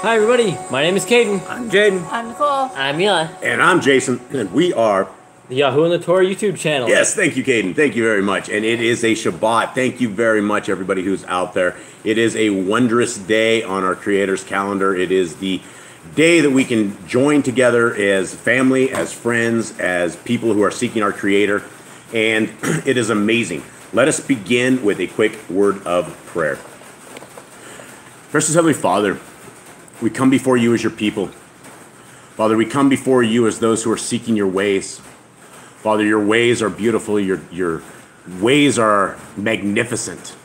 Hi everybody, my name is Caden. I'm Jaden. I'm Nicole. I'm Eli. And I'm Jason, and we are the Yahoo and the Torah YouTube channel. Yes, thank you Caden, thank you very much. And it is a Shabbat, thank you very much everybody who's out there. It is a wondrous day on our Creator's calendar. It is the day that we can join together as family, as friends, as people who are seeking our Creator. And it is amazing. Let us begin with a quick word of prayer. Precious Heavenly Father, we come before you as your people. Father, we come before you as those who are seeking your ways. Father, your ways are beautiful. Your ways are magnificent.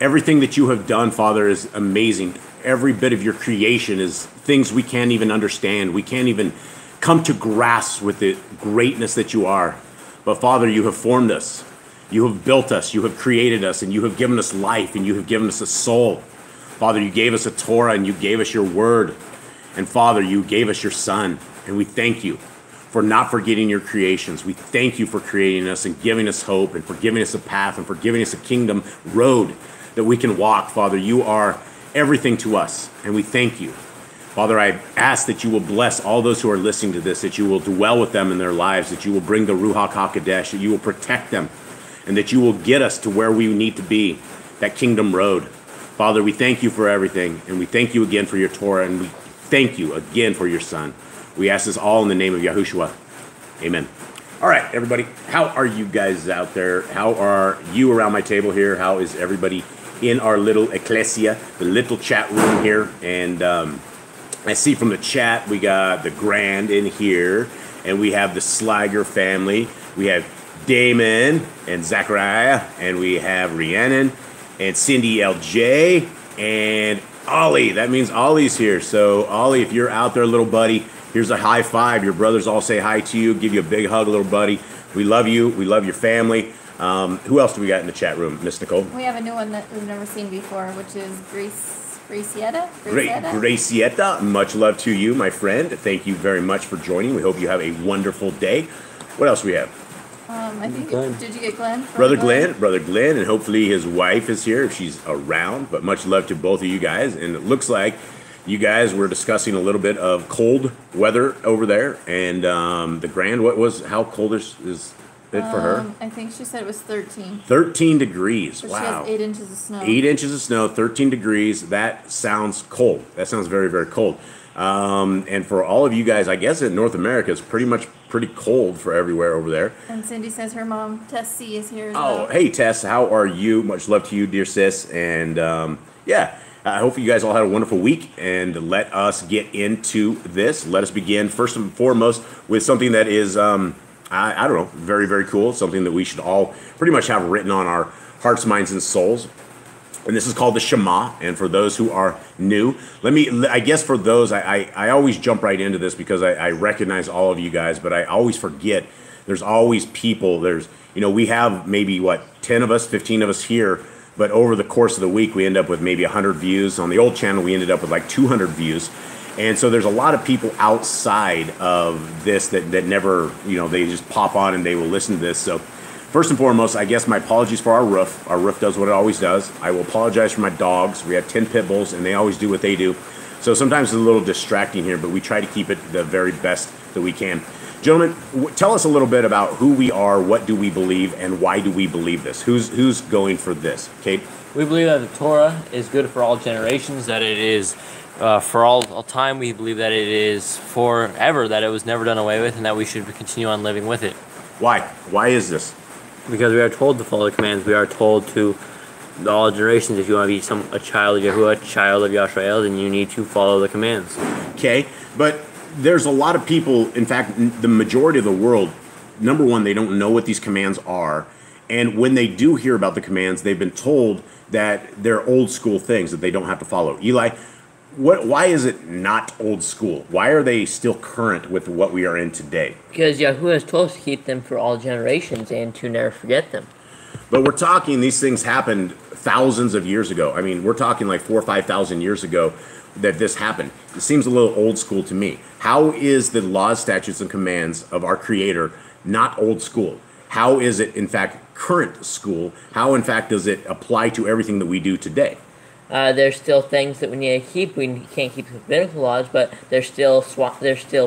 Everything that you have done, Father, is amazing. Every bit of your creation is things we can't even understand. We can't even come to grasp with the greatness that you are. But Father, you have formed us. You have built us. You have created us. And you have given us life. And you have given us a soul. Father, you gave us a Torah and you gave us your word. And Father, you gave us your son. And we thank you for not forgetting your creations. We thank you for creating us and giving us hope and for giving us a path and for giving us a kingdom road that we can walk. Father, you are everything to us. And we thank you. Father, I ask that you will bless all those who are listening to this, that you will dwell with them in their lives, that you will bring the Ruach HaKodesh, that you will protect them, and that you will get us to where we need to be, that kingdom road. Father, we thank you for everything, and we thank you again for your Torah, and we thank you again for your Son. We ask this all in the name of Yahushua. Amen. All right, everybody, how are you guys out there? How are you around my table here? How is everybody in our little ecclesia, the little chat room here? And I see from the chat we got the Grand in here, and we have the Slager family. We have Damon and Zachariah, and we have Rhiannon, and Cindy LJ, and Ollie. That means Ollie's here. So, Ollie, if you're out there, little buddy, here's a high five. Your brothers all say hi to you, give you a big hug, little buddy. We love you. We love your family. Who else do we got in the chat room, Miss Nicole? We have a new one that we've never seen before, which is Gracietta. Gracietta, much love to you, my friend. Thank you very much for joining. We hope you have a wonderful day. What else do we have? I think, did you get Glenn? Brother Glenn, and hopefully his wife is here if she's around, but much love to both of you guys. And it looks like you guys were discussing a little bit of cold weather over there, and the Grand, how cold is it for her? I think she said it was 13. 13 degrees, but wow. She has 8 inches of snow. 8 inches of snow, 13 degrees, that sounds cold. That sounds very, very cold. And for all of you guys, I guess in North America, it's pretty cold for everywhere over there. And Cindy says her mom, Tess C, is here as well. Oh, hey, Tess, how are you? Much love to you, dear sis. And, yeah, I hope you guys all had a wonderful week. And let us get into this. Let us begin, first and foremost, with something that is, I don't know, very, very cool. Something that we should all pretty much have written on our hearts, minds, and souls. And this is called the Shema. And for those who are new, I guess for those, I always jump right into this because I recognize all of you guys, but I always forget. There's always people. There's, you know, we have maybe, 10 of us, 15 of us here. But over the course of the week, we end up with maybe 100 views. On the old channel, we ended up with 200 views. And so there's a lot of people outside of this that never, they just pop on and they will listen to this. So first and foremost, I guess my apologies for our roof. Our roof does what it always does. I will apologize for my dogs. We have 10 pit bulls, and they always do what they do. So sometimes it's a little distracting here, but we try to keep it the very best that we can. Gentlemen, tell us a little bit about who we are, what do we believe, and why do we believe this? Who's going for this? Kate? We believe that the Torah is good for all generations, that it is for all time. We believe that it is forever, that it was never done away with, and that we should continue on living with it. Why? Why is this? Because we are told to follow the commands. We are told to all generations, if you want to be a child of Yahuwah, a child of Yashrael, then you need to follow the commands. Okay, but there's a lot of people, in fact, the majority of the world, number one, they don't know what these commands are. And when they do hear about the commands, they've been told that they're old school things that they don't have to follow. Eli, why is it not old school? Why are they still current with what we are in today? Because Yahuwah has told us to keep them for all generations and to never forget them. But we're talking, these things happened thousands of years ago. I mean, we're talking like 4,000 or 5,000 years ago that this happened. It seems a little old school to me. How is the laws, statutes, and commands of our Creator not old school? How is it, in fact, current school? How, in fact, does it apply to everything that we do today? There's still things that we need to keep. We can't keep the Levitical laws, but there's still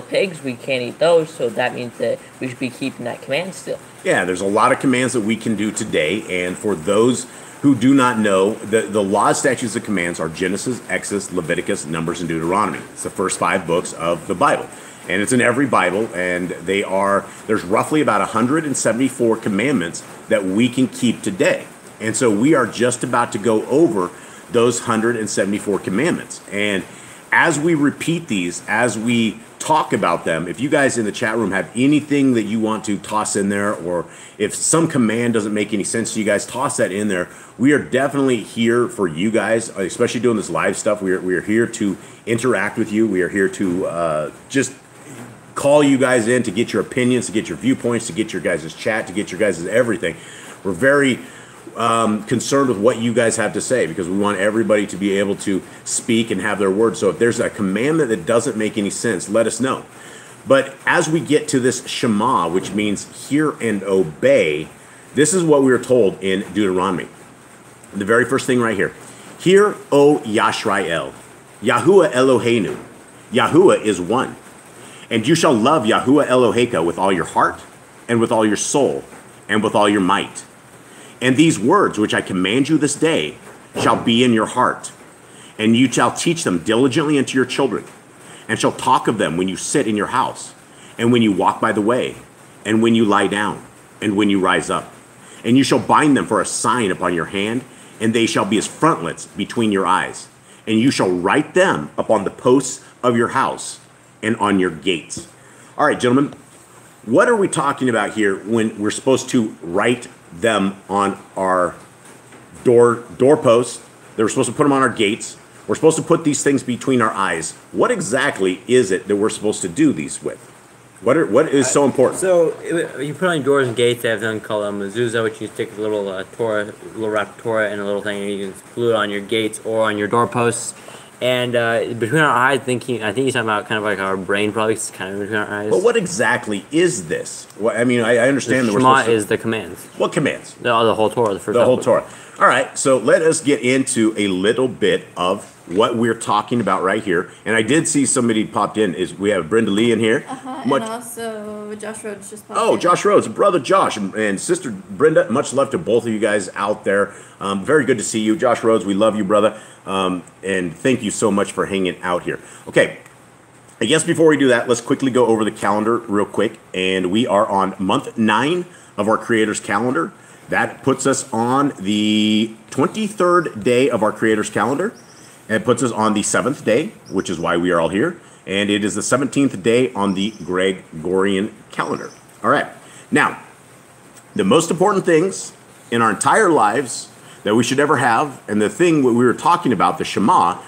pigs. We can't eat those, so that means that we should be keeping that command still. Yeah, there's a lot of commands that we can do today, and for those who do not know, the laws, statutes, and commands are Genesis, Exodus, Leviticus, Numbers, and Deuteronomy. It's the first 5 books of the Bible, and it's in every Bible, and they are, there's roughly about 174 commandments that we can keep today, and so we are just about to go over those 174 commandments. And as we repeat these, as we talk about them, if you guys in the chat room have anything that you want to toss in there, or if some command doesn't make any sense to you guys, toss that in there. We are definitely here for you guys, especially doing this live stuff. We are here to interact with you. We are here to just call you guys in to get your opinions, to get your viewpoints, to get your guys' chat, to get your guys' everything. We're very concerned with what you guys have to say, because we want everybody to be able to speak and have their word. So if there's a commandment that doesn't make any sense, let us know. But as we get to this Shema, which means hear and obey, this is what we were told in Deuteronomy. The very first thing right here. Hear, O Yashrael, Yahuwah Eloheinu. Yahuwah is one. And you shall love Yahuwah Elohecha with all your heart and with all your soul and with all your might. And these words which I command you this day shall be in your heart, and you shall teach them diligently unto your children, and shall talk of them when you sit in your house, and when you walk by the way, and when you lie down, and when you rise up. And you shall bind them for a sign upon your hand, and they shall be as frontlets between your eyes. And you shall write them upon the posts of your house and on your gates. All right, gentlemen, what are we talking about here when we're supposed to write them on our doorposts? They're supposed to put them on our gates. We're supposed to put these things between our eyes. What exactly is it that we're supposed to do these with? What is so important? So you put on doors and gates. They have something called a mezuzah, which you stick a little Torah, a little wrap of Torah, and a little thing, and you can glue it on your gates or on your doorposts. And between our eyes, I think he's talking about kind of like our brain, probably kind of between our eyes. But what exactly is this? Well, I mean, I understand the Shema is the commands. What commands? The whole Torah, the first. The whole Torah. All right, so let us get into a little bit of what we're talking about right here. And I did see somebody popped in. Is we have Brenda Lee in here? And also Josh Rhodes just popped in. Oh, Josh Rhodes, brother Josh and sister Brenda. Much love to both of you guys out there. Very good to see you, Josh Rhodes. We love you, brother. And thank you so much for hanging out here. Okay, I guess before we do that, let's quickly go over the calendar real quick. And we are on month 9 of our Creator's calendar. That puts us on the 23rd day of our Creator's calendar. It puts us on the 7th day, which is why we are all here. And it is the 17th day on the Gregorian calendar. All right, now, the most important things in our entire lives that we should ever have, and the thing we were talking about, the Shema,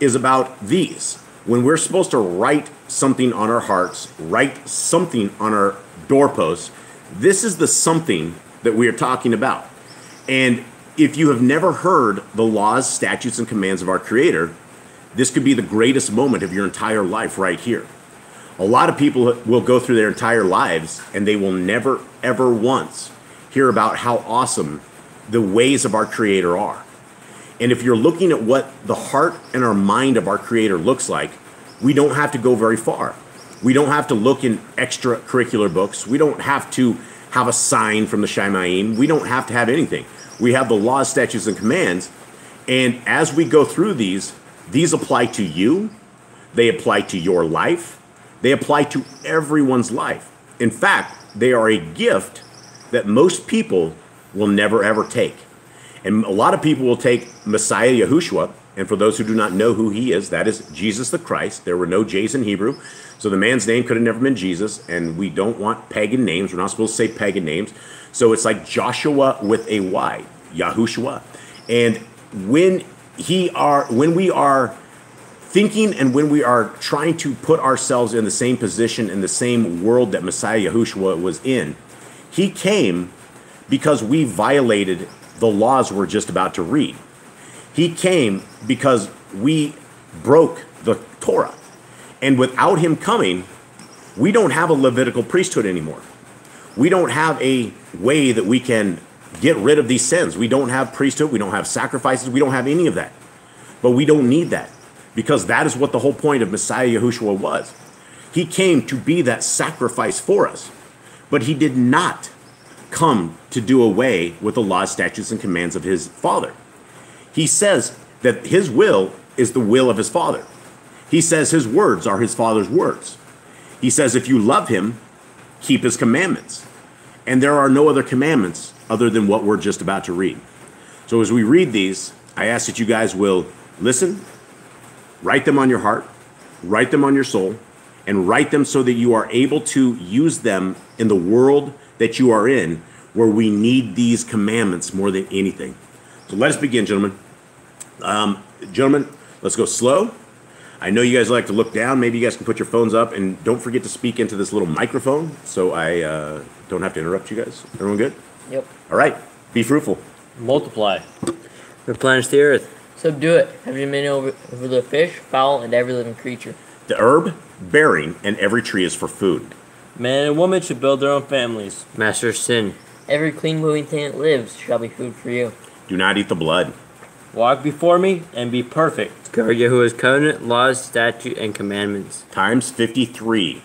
is about these. When we're supposed to write something on our hearts, write something on our doorposts, this is the something that we are talking about. And if you have never heard the laws, statutes, and commands of our Creator, this could be the greatest moment of your entire life right here. A lot of people will go through their entire lives and they will never, ever once hear about how awesome the ways of our Creator are. And if you're looking at what the heart and our mind of our Creator looks like, we don't have to go very far. We don't have to look in extracurricular books. We don't have to have a sign from the Shemaim. We don't have to have anything. We have the laws, statutes, and commands. And as we go through these apply to you. They apply to your life. They apply to everyone's life. In fact, they are a gift that most people will never ever take. And a lot of people will take Messiah Yahushua, and for those who do not know who he is, that is Jesus the Christ. There were no J's in Hebrew, so the man's name could have never been Jesus, and we don't want pagan names. We're not supposed to say pagan names. So it's like Joshua with a Y, Yahushua. And when we are thinking and when we are trying to put ourselves in the same position, in the same world that Messiah Yahushua was in. He came because we violated the laws we're just about to read. He came because we broke the Torah. And without him coming, we don't have a Levitical priesthood anymore. We don't have a way that we can get rid of these sins. We don't have priesthood. We don't have sacrifices. We don't have any of that. But we don't need that, because that is what the whole point of Messiah Yahushua was. He came to be that sacrifice for us, but he did not come to do away with the laws, statutes, and commands of his Father. He says that his will is the will of his Father. He says his words are his Father's words. He says if you love him, keep his commandments. And there are no other commandments other than what we're just about to read. So as we read these, I ask that you guys will listen, write them on your heart, write them on your soul, and write them so that you are able to use them in the world that you are in, where we need these commandments more than anything. So let us begin, gentlemen. Let's go slow. I know you guys like to look down. Maybe you guys can put your phones up, and don't forget to speak into this little microphone so I don't have to interrupt you guys. Everyone good? Yep. All right. Be fruitful. Multiply. Replenish the earth. Subdue it. Have dominion over the fish, fowl, and every living creature. The herb, bearing, and every tree is for food. Man and woman should build their own families. Master sin. Every clean moving thing that lives shall be food for you. Do not eat the blood. Walk before me and be perfect. Guard Yahuwah's covenant, laws, statute, and commandments. Times 53.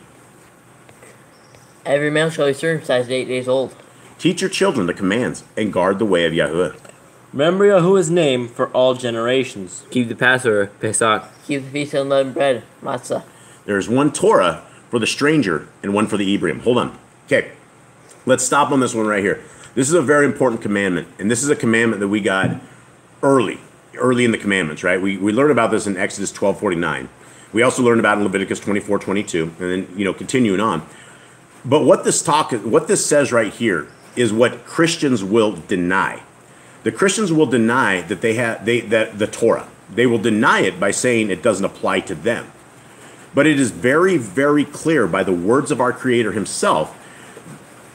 Every male shall be circumcised 8 days old. Teach your children the commands and guard the way of Yahuwah. Remember Yahuwah's name for all generations. Keep the Passover, Pesach. Keep the feast of unleavened bread, matzah. There is one Torah for the stranger and one for the Abram. Hold on. Okay, let's stop on this one right here. This is a very important commandment, and this is a commandment that we got early in the commandments, right? We learned about this in Exodus 12:49. We also learned about it in Leviticus 24:22, and then, you know, continuing on. But what this says right here is what Christians will deny. The Christians will deny that the Torah. They will deny it by saying it doesn't apply to them. But it is very, very clear by the words of our Creator himself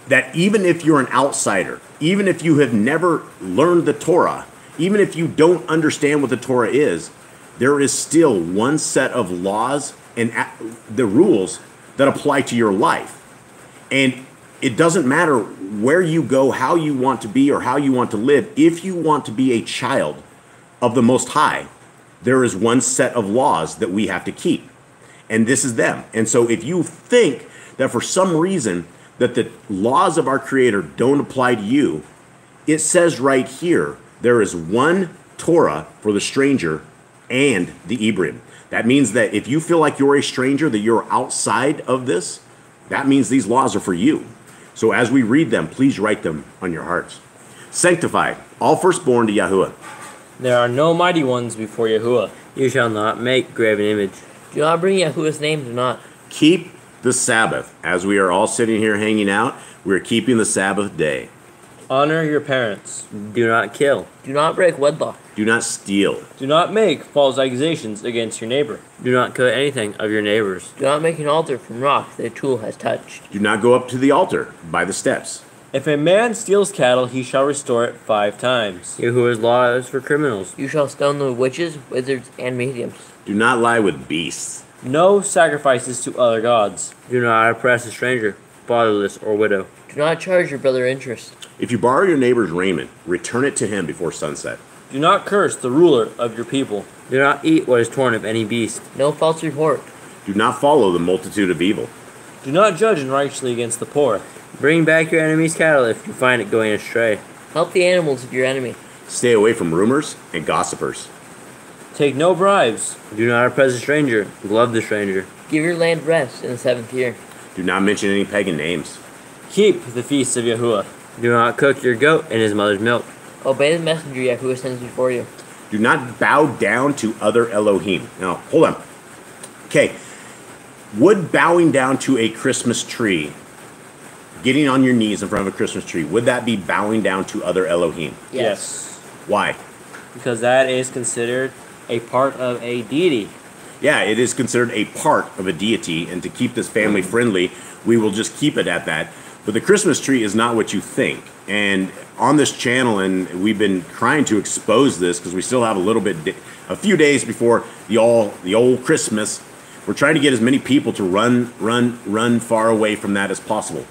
that even if you're an outsider, even if you have never learned the Torah, even if you don't understand what the Torah is, there is still one set of laws and the rules that apply to your life. And it doesn't matter where you go, how you want to be, or how you want to live. If you want to be a child of the Most High, there is one set of laws that we have to keep. And this is them. And so if you think that for some reason that the laws of our Creator don't apply to you, it says right here, there is one Torah for the stranger and the Abram. That means that if you feel like you're a stranger, that you're outside of this, that means these laws are for you. So as we read them, please write them on your hearts. Sanctify all firstborn to Yahuwah. There are no mighty ones before Yahuwah. You shall not make graven image. Do not bring Yahuwah's name to naught. Keep the Sabbath. As we are all sitting here hanging out, we are keeping the Sabbath day. Honor your parents. Do not kill. Do not break wedlock. Do not steal. Do not make false accusations against your neighbor. Do not cut anything of your neighbors. Do not make an altar from rock that a tool has touched. Do not go up to the altar by the steps. If a man steals cattle, he shall restore it 5 times. Yahuwah's law is for criminals. You shall stone the witches, wizards, and mediums. Do not lie with beasts. No sacrifices to other gods. Do not oppress a stranger, fatherless, or widow. Do not charge your brother interest. If you borrow your neighbor's raiment, return it to him before sunset. Do not curse the ruler of your people. Do not eat what is torn of any beast. No false report. Do not follow the multitude of evil. Do not judge unrighteously against the poor. Bring back your enemy's cattle if you find it going astray. Help the animals of your enemy. Stay away from rumors and gossipers. Take no bribes. Do not oppress a stranger. Love the stranger. Give your land rest in the 7th year. Do not mention any pagan names. Keep the feasts of Yahuwah. Do not cook your goat in his mother's milk. Obey the messenger Yahuwah sends before you. Do not bow down to other Elohim. Now, hold on. Okay. Would bowing down to a Christmas tree, getting on your knees in front of a Christmas tree, would that be bowing down to other Elohim? Yes. Why? Because that is considered a part of a deity. yeah, it is considered a part of a deity, and to keep this family friendly, we will just keep it at that. But the Christmas tree is not what you think. And on this channel, and we've been trying to expose this because we still have a little bit, a few days before the old Christmas, we're trying to get as many people to run far away from that as possible.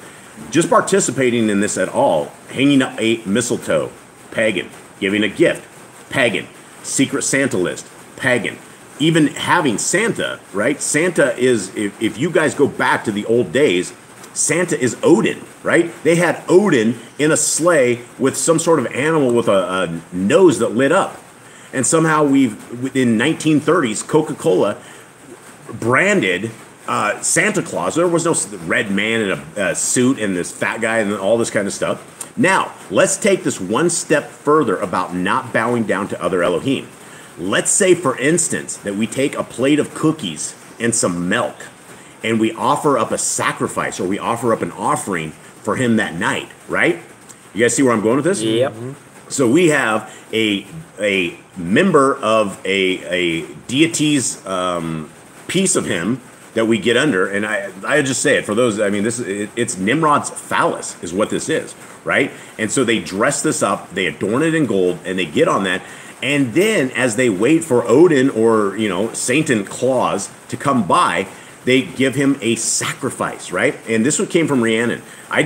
Just participating in this at all, hanging up a mistletoe, pagan, giving a gift, pagan, secret Santa list, pagan, even having Santa, right? Santa is, if you guys go back to the old days, Santa is Odin, right? They had Odin in a sleigh with some sort of animal with a nose that lit up. And somehow we've, within 1930s, Coca-Cola branded Santa Claus. There was no red man in a suit and this fat guy and all this kind of stuff. Now, let's take this one step further about not bowing down to other Elohim. Let's say, for instance, that we take a plate of cookies and some milk, and we offer up a sacrifice, or we offer up an offering for him that night, right? You guys see where I'm going with this? Yep. So we have a member of a deity's piece of him that we get under, and I just say it for those, I mean, this it's Nimrod's phallus is what this is, right? And so they dress this up, they adorn it in gold, and they get on that. And then as they wait for Odin or, you know, Satan Claus to come by, they give him a sacrifice, right? And this one came from Rhiannon. I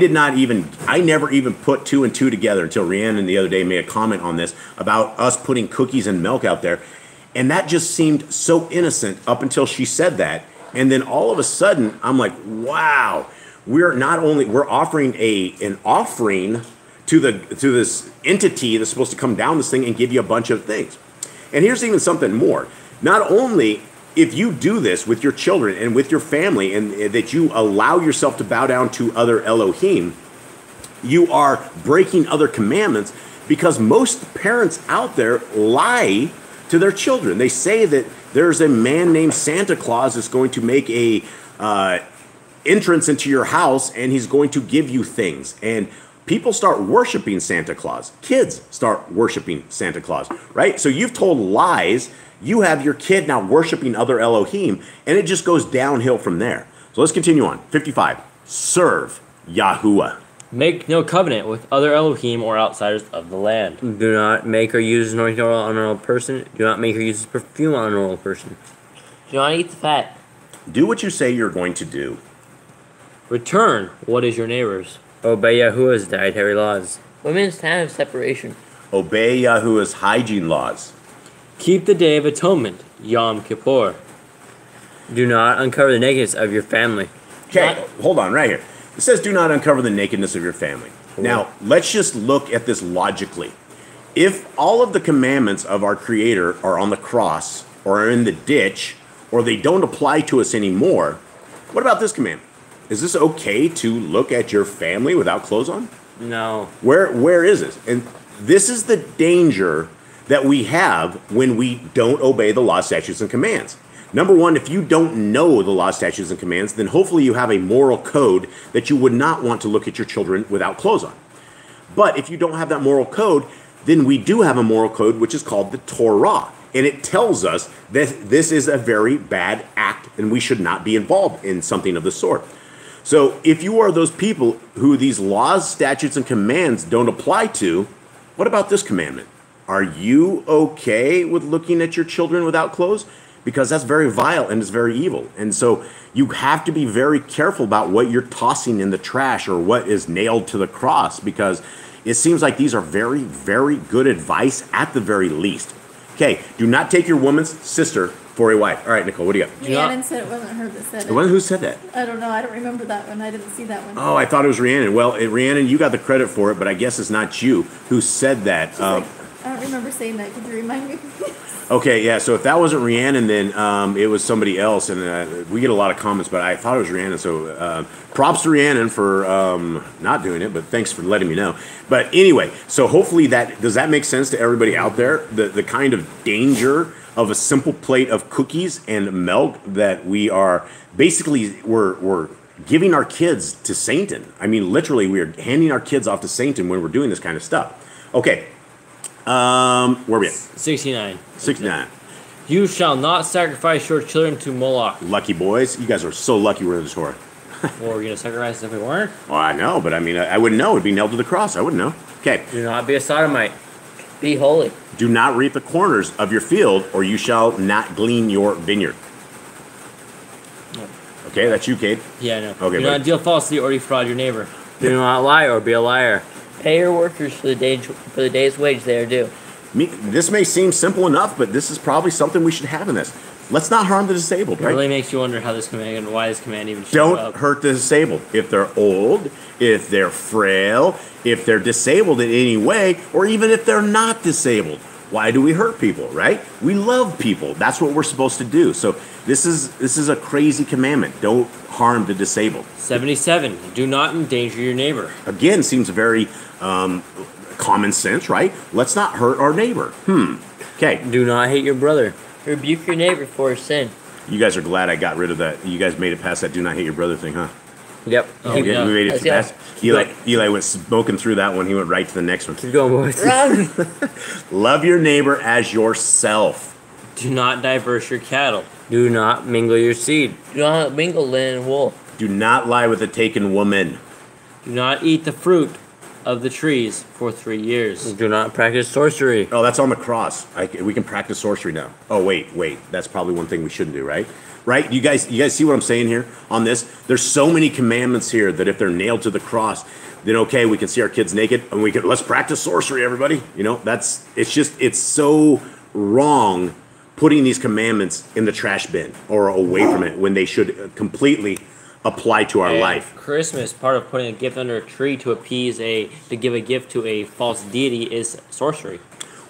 never even put two and two together until Rhiannon the other day made a comment on this about us putting cookies and milk out there. And that just seemed so innocent up until she said that. And then all of a sudden, I'm like, wow, we're offering an offering to this entity that's supposed to come down this thing and give you a bunch of things. And here's even something more. Not only if you do this with your children and with your family, and that you allow yourself to bow down to other Elohim, you are breaking other commandments, because most parents out there lie to their children. They say that there's a man named Santa Claus that's going to make a entrance into your house, and he's going to give you things. And people start worshiping Santa Claus. Kids start worshiping Santa Claus, right? So you've told lies. You have your kid now worshiping other Elohim, and it just goes downhill from there. So let's continue on. 55. Serve Yahuwah. Make no covenant with other Elohim or outsiders of the land. Do not make or use an oil on an old person. Do not make or use perfume on an old person. Do not eat the fat. Do what you say you're going to do. Return what is your neighbor's. Obey Yahuwah's dietary laws. Women's time of separation. Obey Yahuwah's hygiene laws. Keep the Day of Atonement, Yom Kippur. Do not uncover the nakedness of your family. Okay, hold on right here. It says do not uncover the nakedness of your family. Cool. Now, let's just look at this logically. If all of the commandments of our Creator are on the cross or are in the ditch or they don't apply to us anymore, what about this commandment? Is this okay to look at your family without clothes on? No. Where is this? And this is the danger that we have when we don't obey the law, statutes, and commands. Number one, if you don't know the law, statutes, and commands, then hopefully you have a moral code that you would not want to look at your children without clothes on. But if you don't have that moral code, then we do have a moral code, which is called the Torah. And it tells us that this is a very bad act and we should not be involved in something of the sort. So if you are those people who these laws, statutes, and commands don't apply to, what about this commandment? Are you okay with looking at your children without clothes? Because that's very vile and it's very evil. And so you have to be very careful about what you're tossing in the trash or what is nailed to the cross, because it seems like these are very, very good advice at the very least. Okay, do not take your woman's sister for a wife. All right, Nicole, what do you got? Rhiannon said it wasn't her that said it. Who said that? I don't know. I don't remember that one. I didn't see that one. Oh, I thought it was Rhiannon. Well, Rhiannon, you got the credit for it, but I guess it's not you who said that. I don't remember saying that. Could you remind me? Okay, yeah. So if that wasn't Rhiannon, then it was somebody else. And we get a lot of comments, but I thought it was Rhiannon. So props to Rhiannon for not doing it, but thanks for letting me know. But anyway, so hopefully does that make sense to everybody out there? The kind of danger of a simple plate of cookies and milk that we are basically we're giving our kids to Satan. I mean, literally, we are handing our kids off to Satan when we're doing this kind of stuff. Okay. Where are we at? 69. You shall not sacrifice your children to Moloch. Lucky boys. You guys are so lucky we're in the Torah. Well, we're going to sacrifice if we weren't? Well, I know, but I mean, I wouldn't know. It would be nailed to the cross. I wouldn't know. Okay. Do not be a sodomite. Be holy. Do not reap the corners of your field, or you shall not glean your vineyard. No. Okay, that's you, Cade. Yeah, I know. Okay, do not deal falsely or defraud your neighbor. Do not lie or be a liar. Pay your workers for the day's wage they are due. This may seem simple enough, but this is probably something we should have in this. Let's not harm the disabled, right? It really makes you wonder how this command and why this command even shows up. Don't hurt the disabled. If they're old, if they're frail, if they're disabled in any way, or even if they're not disabled. Why do we hurt people, right? We love people. That's what we're supposed to do. So this is a crazy commandment. Don't harm the disabled. 77. Do not endanger your neighbor. Again, seems very common sense, right? Let's not hurt our neighbor. Okay. Do not hate your brother. Rebuke your neighbor for his sin. You guys are glad I got rid of that. You guys made it past that do not hate your brother thing, huh? Yep. Oh, okay, yeah. We made it past. Eli went smoking through that one. He went right to the next one. Keep going, boys. Run. Love your neighbor as yourself. Do not divert your cattle. Do not mingle your seed. Do not mingle linen and wool. Do not lie with a taken woman. Do not eat the fruit of the trees for 3 years. Do not practice sorcery. Oh, that's on the cross. We can practice sorcery now. Oh, wait. That's probably one thing we shouldn't do, right? Right? You guys see what I'm saying here on this? There's so many commandments here that if they're nailed to the cross, then okay, we can see our kids naked and we can, let's practice sorcery, everybody. You know, it's so wrong putting these commandments in the trash bin or away from it when they should completely apply to our life. Christmas, part of putting a gift under a tree to give a gift to a false deity is sorcery.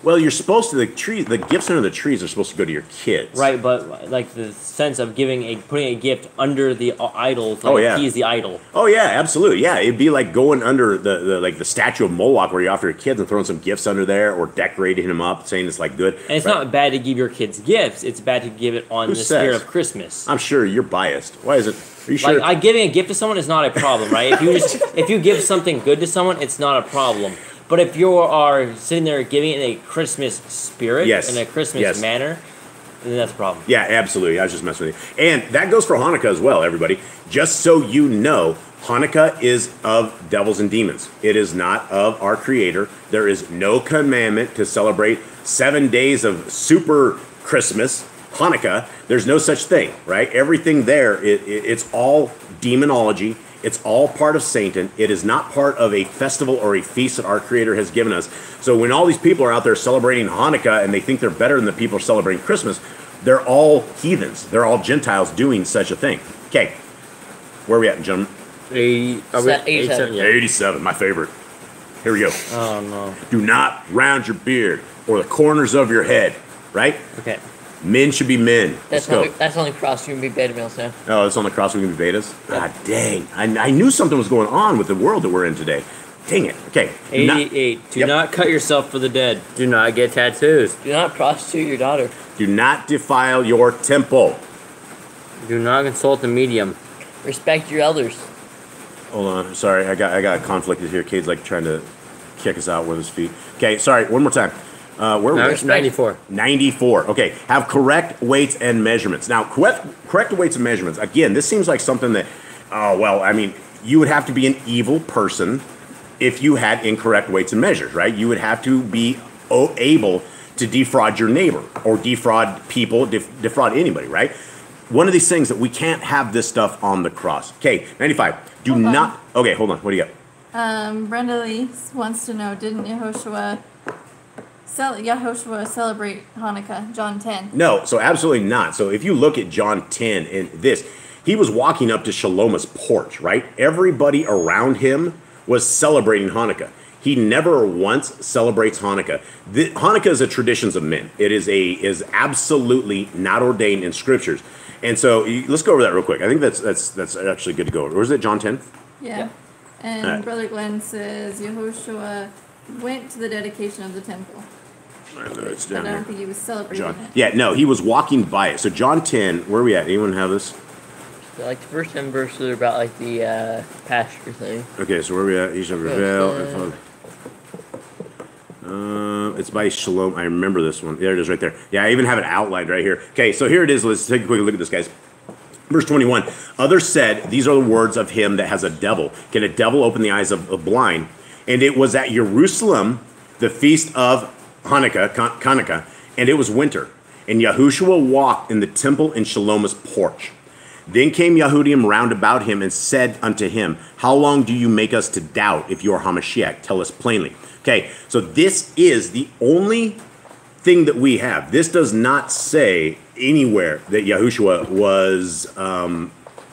Well, you're supposed to, the gifts under the trees are supposed to go to your kids. Right, but like the sense of putting a gift under the idol, like appease the idol. Oh yeah, absolutely. Yeah, it'd be like going under the statue of Moloch where you offer your kids and throwing some gifts under there or decorating him up, saying it's like good. And it's not bad to give your kids gifts, it's bad to give it on the spirit of Christmas. I'm sure you're biased. Why is it? Are you sure? Like, giving a gift to someone is not a problem, right? If you give something good to someone, it's not a problem. But if you are sitting there giving it in a Christmas spirit, in a Christmas manner, then that's a problem. Yeah, absolutely. I was just messing with you. And that goes for Hanukkah as well, everybody. Just so you know, Hanukkah is of devils and demons. It is not of our Creator. There is no commandment to celebrate 7 days of super Christmas. Hanukkah, there's no such thing, right? Everything there, it's all demonology. It's all part of Satan. It is not part of a festival or a feast that our Creator has given us. So when all these people are out there celebrating Hanukkah and they think they're better than the people celebrating Christmas, they're all heathens. They're all Gentiles doing such a thing. Okay, where are we at, gentlemen? 87. 87, my favorite. Here we go. Oh, no. Do not round your beard or the corners of your head, right? Okay. Men should be men. That's on the cross. You can be beta males now. Oh, that's on the cross. We can be betas. Yep. Ah, dang! I knew something was going on with the world that we're in today. Dang it! Okay. 88. Do not cut yourself for the dead. Do not get tattoos. Do not prostitute your daughter. Do not defile your temple. Do not consult a medium. Respect your elders. Hold on. Sorry, I got conflicted here. Cade's like trying to kick us out with his feet. Okay. Sorry. One more time. Where were we? 94. 94. Okay. Have correct weights and measurements. Now, correct weights and measurements. Again, this seems like something that, you would have to be an evil person if you had incorrect weights and measures, right? You would have to be able to defraud your neighbor or defraud people, defraud anybody, right? One of these things that we can't have this stuff on the cross. Okay, 95. Okay, hold on. What do you got? Brenda Lee wants to know, didn't Yahushua... Yahushua celebrate Hanukkah, John 10. No, so absolutely not. So if you look at John 10 and this, he was walking up to Shaloma's porch, right? Everybody around him was celebrating Hanukkah. He never once celebrates Hanukkah. Hanukkah is a traditions of men. It is absolutely not ordained in scriptures. And so let's go over that real quick. I think that's actually good to go over. Or is it John 10? Yeah. And Brother Glenn says Yahushua went to the dedication of the temple. I know it's down. I don't think he was celebrating it. Yeah, no, he was walking by it. So John 10, where are we at? Anyone have this? So like the first 10 verses are about like the pasture thing. Okay, so where are we at? Each of It's by Shalom. I remember this one. There it is right there. Yeah, I even have it outlined right here. Okay, so here it is. Let's take a quick look at this, guys. Verse 21, others said, these are the words of him that has a devil. Can a devil open the eyes of a blind? And it was at Jerusalem, the feast of Hanukkah, and it was winter. And Yahushua walked in the temple in Shaloma's porch. Then came Yehudim round about him and said unto him, how long do you make us to doubt if you are Hamashiach? Tell us plainly. Okay, so this is the only thing that we have. This does not say anywhere that Yahushua was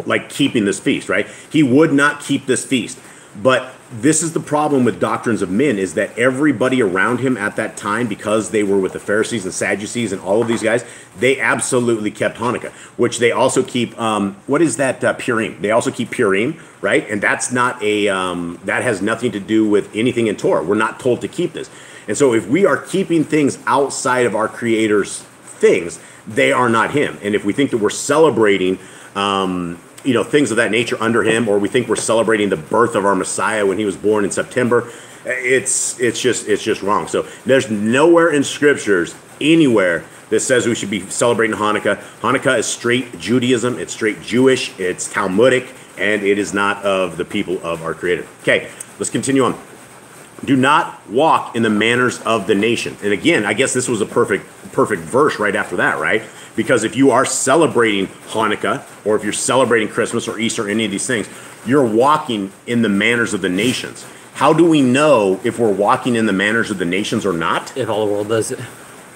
like keeping this feast, right? He would not keep this feast. But this is the problem with doctrines of men, is that everybody around him at that time, because they were with the Pharisees and Sadducees and all of these guys, they absolutely kept Hanukkah, which they also keep, what is that, Purim? They also keep Purim, right? And that's not a, that has nothing to do with anything in Torah. We're not told to keep this. And so if we are keeping things outside of our Creator's things, they are not him. And if we think that we're celebrating, you know, things of that nature under him, or we think we're celebrating the birth of our Messiah when he was born in September, it's just wrong. So there's nowhere in scriptures anywhere that says we should be celebrating Hanukkah. Hanukkah is straight Judaism, it's straight Jewish, it's Talmudic, and it is not of the people of our Creator. Okay, let's continue on. Do not walk in the manners of the nation. And again, I guess this was a perfect verse right after that, right? Because if you are celebrating Hanukkah, or if you're celebrating Christmas or Easter, any of these things, you're walking in the manners of the nations. How do we know if we're walking in the manners of the nations or not? If all the world does it.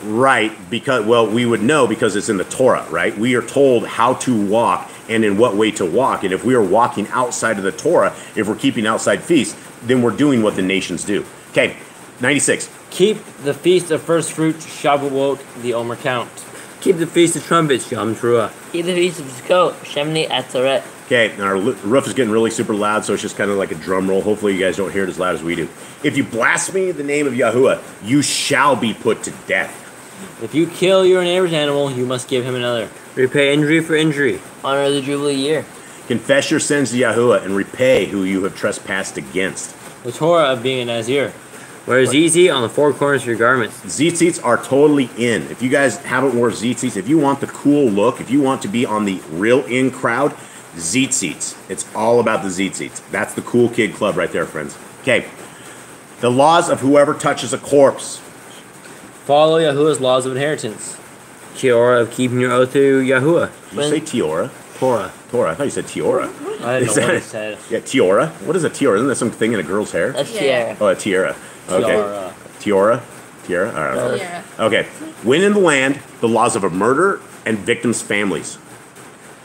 Right, because, well, we would know because it's in the Torah, right? We are told how to walk and in what way to walk. And if we are walking outside of the Torah, if we're keeping outside feasts, then we're doing what the nations do. Okay, 96. Keep the feast of first fruits, Shavuot, the Omer count. Keep the feast of trumpets, Yom Teruah. Keep the feast of Sukkot, Shemini Atzeret. Okay, and our roof is getting really super loud, so it's just kind of like a drum roll. Hopefully you guys don't hear it as loud as we do. If you blaspheme the name of Yahuwah, you shall be put to death. If you kill your neighbor's animal, you must give him another. Repay injury for injury. Honor the Jubilee year. Confess your sins to Yahuwah and repay who you have trespassed against. The Torah of being a Nazir. Wear tzitzit on the four corners of your garments. Tzitzits are totally in. If you guys haven't worn tzitzits, if you want the cool look, if you want to be on the real in crowd, tzitzits. It's all about the tzitzits. That's the cool kid club right there, friends. Okay. The laws of whoever touches a corpse. Follow Yahuwah's laws of inheritance. Tiora of keeping your oath to Yahuwah. Did you say Tiora? Torah. Torah. I thought you said Tiora. I didn't know what it said. Yeah, Tiora. What is a Tiora? Isn't that something in a girl's hair? That's Tiara. Oh, a tiara. Okay. Tiora. Tiara? I don't know. Tiara. Okay. When in the land, the laws of a murder and victims' families.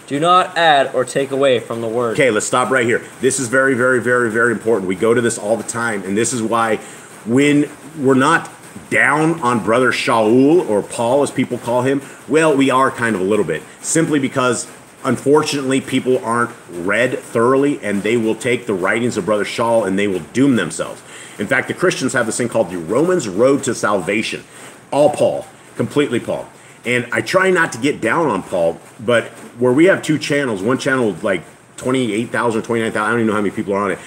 Do not add or take away from the word. Okay, let's stop right here. This is very, very, very, very important. We go to this all the time, and this is why when we're not down on Brother Shaul, or Paul as people call him, well, we are kind of a little bit, simply because unfortunately people aren't read thoroughly, and they will take the writings of Brother Shaul and they will doom themselves. In fact, the Christians have this thing called the Romans Road to Salvation. All Paul, completely Paul. And I try not to get down on Paul, but where we have two channels, one channel with like 28,000, 29,000, I don't even know how many people are on it.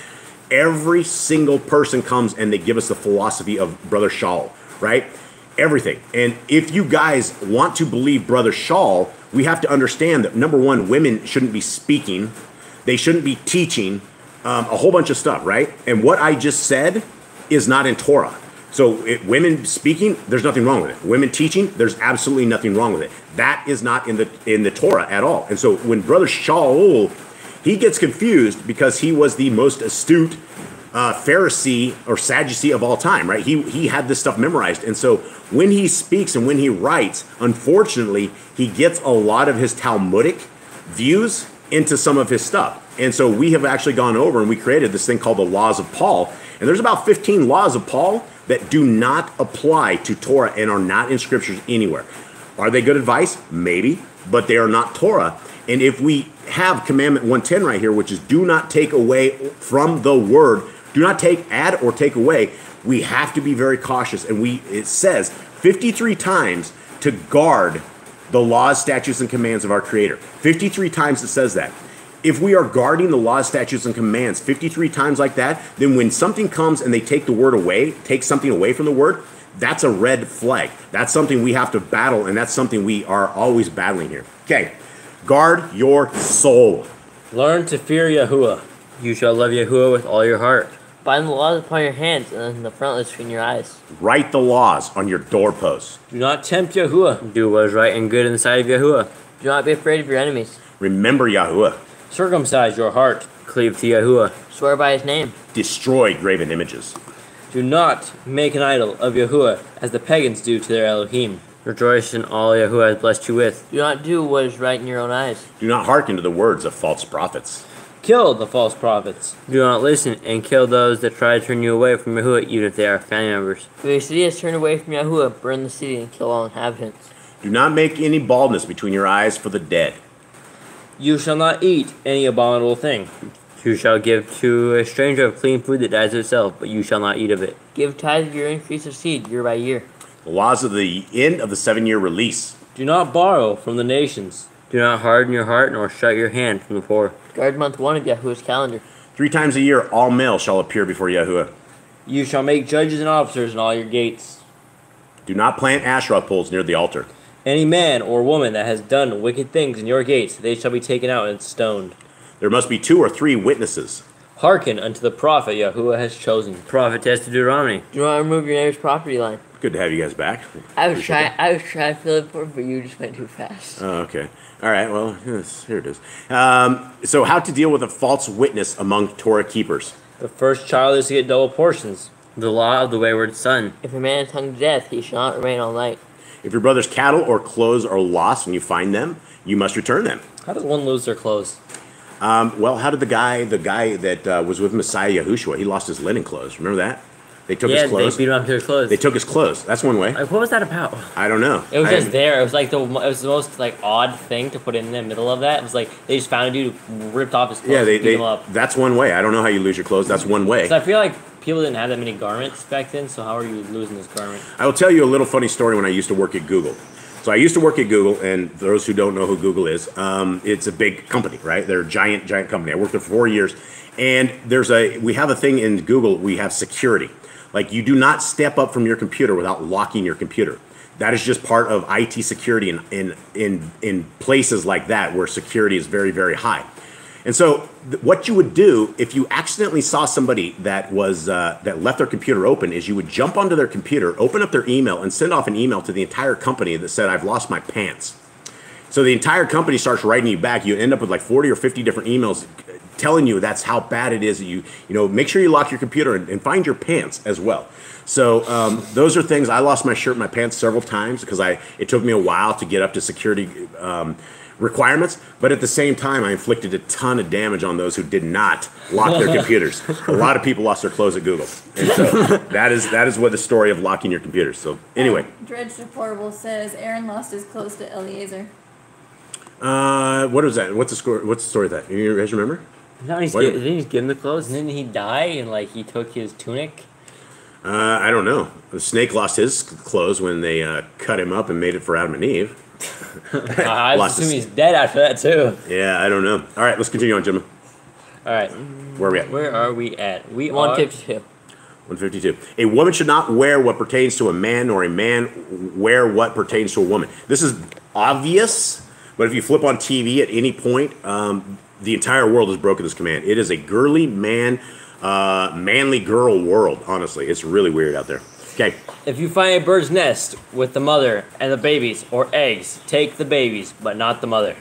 Every single person comes and they give us the philosophy of Brother Shaul, right? Everything. And if you guys want to believe Brother Shaul, we have to understand that, number one, women shouldn't be speaking. They shouldn't be teaching a whole bunch of stuff, right? And what I just said is not in Torah. So women speaking, there's nothing wrong with it. Women teaching, there's absolutely nothing wrong with it. That is not in the Torah at all. And so when Brother Shaul, he gets confused because he was the most astute Pharisee or Sadducee of all time, right? He had this stuff memorized. And so when he speaks and when he writes, unfortunately, he gets a lot of his Talmudic views into some of his stuff. And so we have actually gone over and we created this thing called the Laws of Paul. And there's about 15 laws of Paul that do not apply to Torah and are not in scriptures anywhere. Are they good advice? Maybe, but they are not Torah. And if we have commandment 110 right here, which is do not take away from the word, do not add or take away, we have to be very cautious. And it says 53 times to guard the laws, statutes, and commands of our Creator. 53 times it says that. If we are guarding the laws, statutes, and commands 53 times like that, then when something comes and they take the word away, take something away from the word, That's a red flag. That's something we have to battle, and that's something we are always battling here. Okay, guard your soul. Learn to fear Yahuwah. You shall love Yahuwah with all your heart. Bind the laws upon your hands and the frontlets between your eyes. Write the laws on your doorposts. Do not tempt Yahuwah. Do what is right and good in the sight of Yahuwah. Do not be afraid of your enemies. Remember Yahuwah. Circumcise your heart. Cleave to Yahuwah. Swear by his name. Destroy graven images. Do not make an idol of Yahuwah, as the pagans do to their Elohim. Rejoice in all Yahuwah has blessed you with. Do not do what is right in your own eyes. Do not hearken to the words of false prophets. Kill the false prophets. Do not listen and kill those that try to turn you away from Yahuwah, even if they are family members. If your city has turned away from Yahuwah, burn the city and kill all inhabitants. Do not make any baldness between your eyes for the dead. You shall not eat any abominable thing. You shall give to a stranger of clean food that dies of itself, but you shall not eat of it. Give tithe of your increase of seed year by year. The laws of the end of the 7-year release. Do not borrow from the nations. Do not harden your heart nor shut your hand from the poor. Guard month 1 of Yahuwah's calendar. 3 times a year all male shall appear before Yahuwah. You shall make judges and officers in all your gates. Do not plant Asherah poles near the altar. Any man or woman that has done wicked things in your gates, they shall be taken out and stoned. There must be 2 or 3 witnesses. Hearken unto the prophet Yahuwah has chosen. Prophet test to Deuteronomy. Do not remove your neighbor's property line. Good to have you guys back. I was trying to fill it for, but you just went too fast. Oh, okay. All right. Well, yes, here it is. So, how to deal with a false witness among Torah keepers? The first child is to get double portions. The law of the wayward son. If a man is hung to death, he shall not remain all night. If your brother's cattle or clothes are lost and you find them, you must return them. How does one lose their clothes? Well, how did the guy that was with Messiah Yahushua, he lost his linen clothes. Remember that? They took his clothes. Yeah, they beat him up to his clothes. They took his clothes. That's one way. Like, what was that about? I don't know. It was just there. It was like it was the most like odd thing to put in the middle of that. It was like they just found a dude who ripped off his clothes. Yeah, they beat him up. That's one way. I don't know how you lose your clothes. That's one way. So I feel like people didn't have that many garments back then. So how are you losing this garment? I will tell you a little funny story when I used to work at Google. So I used to work at Google, and for those who don't know who Google is, it's a big company, right? They're a giant, giant company. I worked there for 4 years, and we have a thing in Google. We have security. Like, you do not step up from your computer without locking your computer. That is just part of IT security in places like that where security is very, very high. And so what you would do if you accidentally saw somebody that was that left their computer open is you would jump onto their computer, open up their email, and send off an email to the entire company that said, "I've lost my pants." So the entire company starts writing you back. You end up with like 40 or 50 different emails telling you that's how bad it is. That you know, make sure you lock your computer and find your pants as well. So those are things. I lost my shirt and my pants several times because it took me a while to get up to security requirements, but at the same time, I inflicted a ton of damage on those who did not lock their computers. A lot of people lost their clothes at Google, and so that is what the story of locking your computers. So anyway, Dredge Deplorable says Aaron lost his clothes to Eliezer. What was that? What's the score? What's the story of that? You guys remember? No, didn't he give him the clothes, and then he died, and like he took his tunic. I don't know. The snake lost his clothes when they cut him up and made it for Adam and Eve. I assume he's dead after that too. Yeah, I don't know. All right, let's continue on, gentlemen. All right, where are we at? Where are we at? We 152. 152. A woman should not wear what pertains to a man, nor a man wear what pertains to a woman. This is obvious, but if you flip on TV at any point, the entire world has broken this command. It is a girly man, manly girl world. Honestly, it's really weird out there. Okay. If you find a bird's nest with the mother and the babies or eggs, take the babies, but not the mother.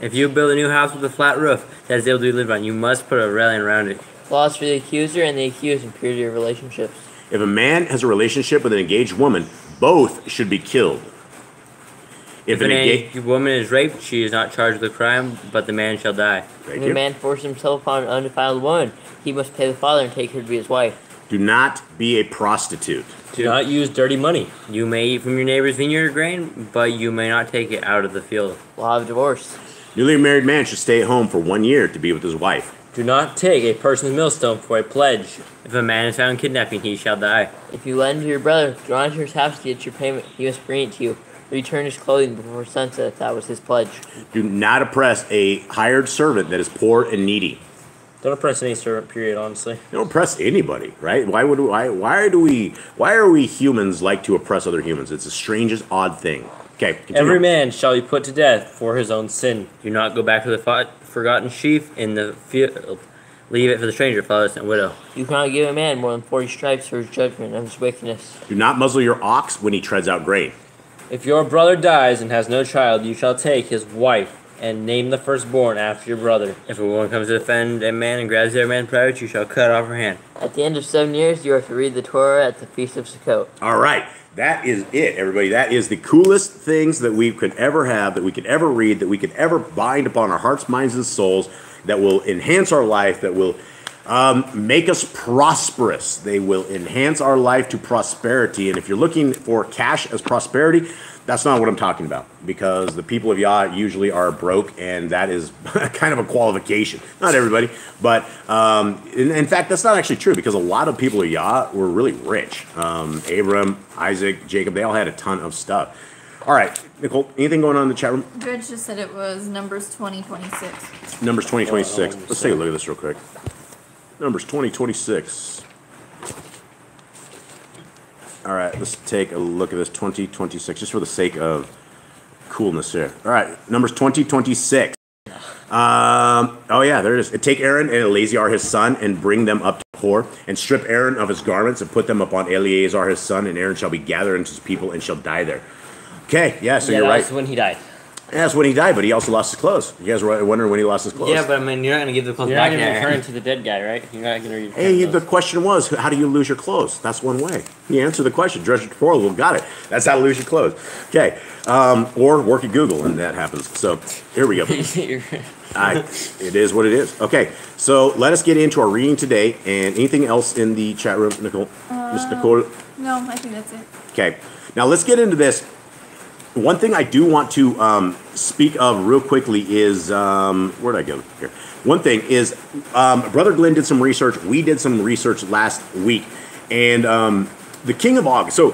If you build a new house with a flat roof that is able to be lived on, you must put a railing around it. Laws for the accuser and the accused in purity of relationships. If a man has a relationship with an engaged woman, both should be killed. If an engaged woman is raped, she is not charged with a crime, but the man shall die. If a man forces himself upon an undefiled woman, he must pay the father and take her to be his wife. Do not be a prostitute. Do not use dirty money. You may eat from your neighbor's vineyard grain, but you may not take it out of the field. Law of divorce. Newly married man should stay at home for 1 year to be with his wife. Do not take a person's millstone for a pledge. If a man is found kidnapping, he shall die. If you lend to your brother, draw into his house to get your payment, he must bring it to you. Return his clothing before sunset. That was his pledge. Do not oppress a hired servant that is poor and needy. Don't oppress any servant, period, honestly. Don't oppress anybody, right? Why are we humans like to oppress other humans? It's the strangest odd thing. Okay, continue. Every man shall be put to death for his own sin. Do not go back to the forgotten sheaf in the field. Leave it for the stranger, fatherless, and widow. You cannot give a man more than 40 stripes for his judgment of his wickedness. Do not muzzle your ox when he treads out grain. If your brother dies and has no child, you shall take his wife and name the firstborn after your brother. If a woman comes to defend a man and grabs the other man's private, you shall cut off her hand. At the end of 7 years, you are to read the Torah at the Feast of Sukkot. All right. That is it, everybody. That is the coolest things that we could ever have, that we could ever read, that we could ever bind upon our hearts, minds, and souls, that will enhance our life, that will make us prosperous. They will enhance our life to prosperity. And if you're looking for cash as prosperity, that's not what I'm talking about, because the people of Yah usually are broke, and that is kind of a qualification. Not everybody, but in fact, that's not actually true, because a lot of people of Yah were really rich. Abram, Isaac, Jacob, they all had a ton of stuff. All right, Nicole, anything going on in the chat room? Judge just said it was Numbers 20:26. Numbers 20:26. Let's take a look at this real quick. Numbers 20:26. All right, let's take a look at this 20:26, just for the sake of coolness here. All right, Numbers 20:26. Oh yeah, there it is. Take Aaron and Eleazar his son, and bring them up to Hor, and strip Aaron of his garments, and put them upon Eleazar his son, and Aaron shall be gathered into his people, and shall die there. Okay, yeah, so yeah, you're right. That's when he died. Yeah, that's when he died, but he also lost his clothes. You guys were wondering when he lost his clothes. Yeah, but I mean, you're not going to give the clothes back. You're not going to return to the dead guy, right? You're not going to. Hey, the question was, how do you lose your clothes? That's one way. You answer the question. Dredge Well, got it. That's how to lose your clothes. Okay, or work at Google, and that happens. So here we go. It is what it is. Okay, so let us get into our reading today, and anything else in the chat room, Nicole? Miss Nicole? No, I think that's it. Okay, now let's get into this. One thing I do want to speak of real quickly is, where did I go here? One thing is, Brother Glenn did some research. We did some research last week. And the King of Og. So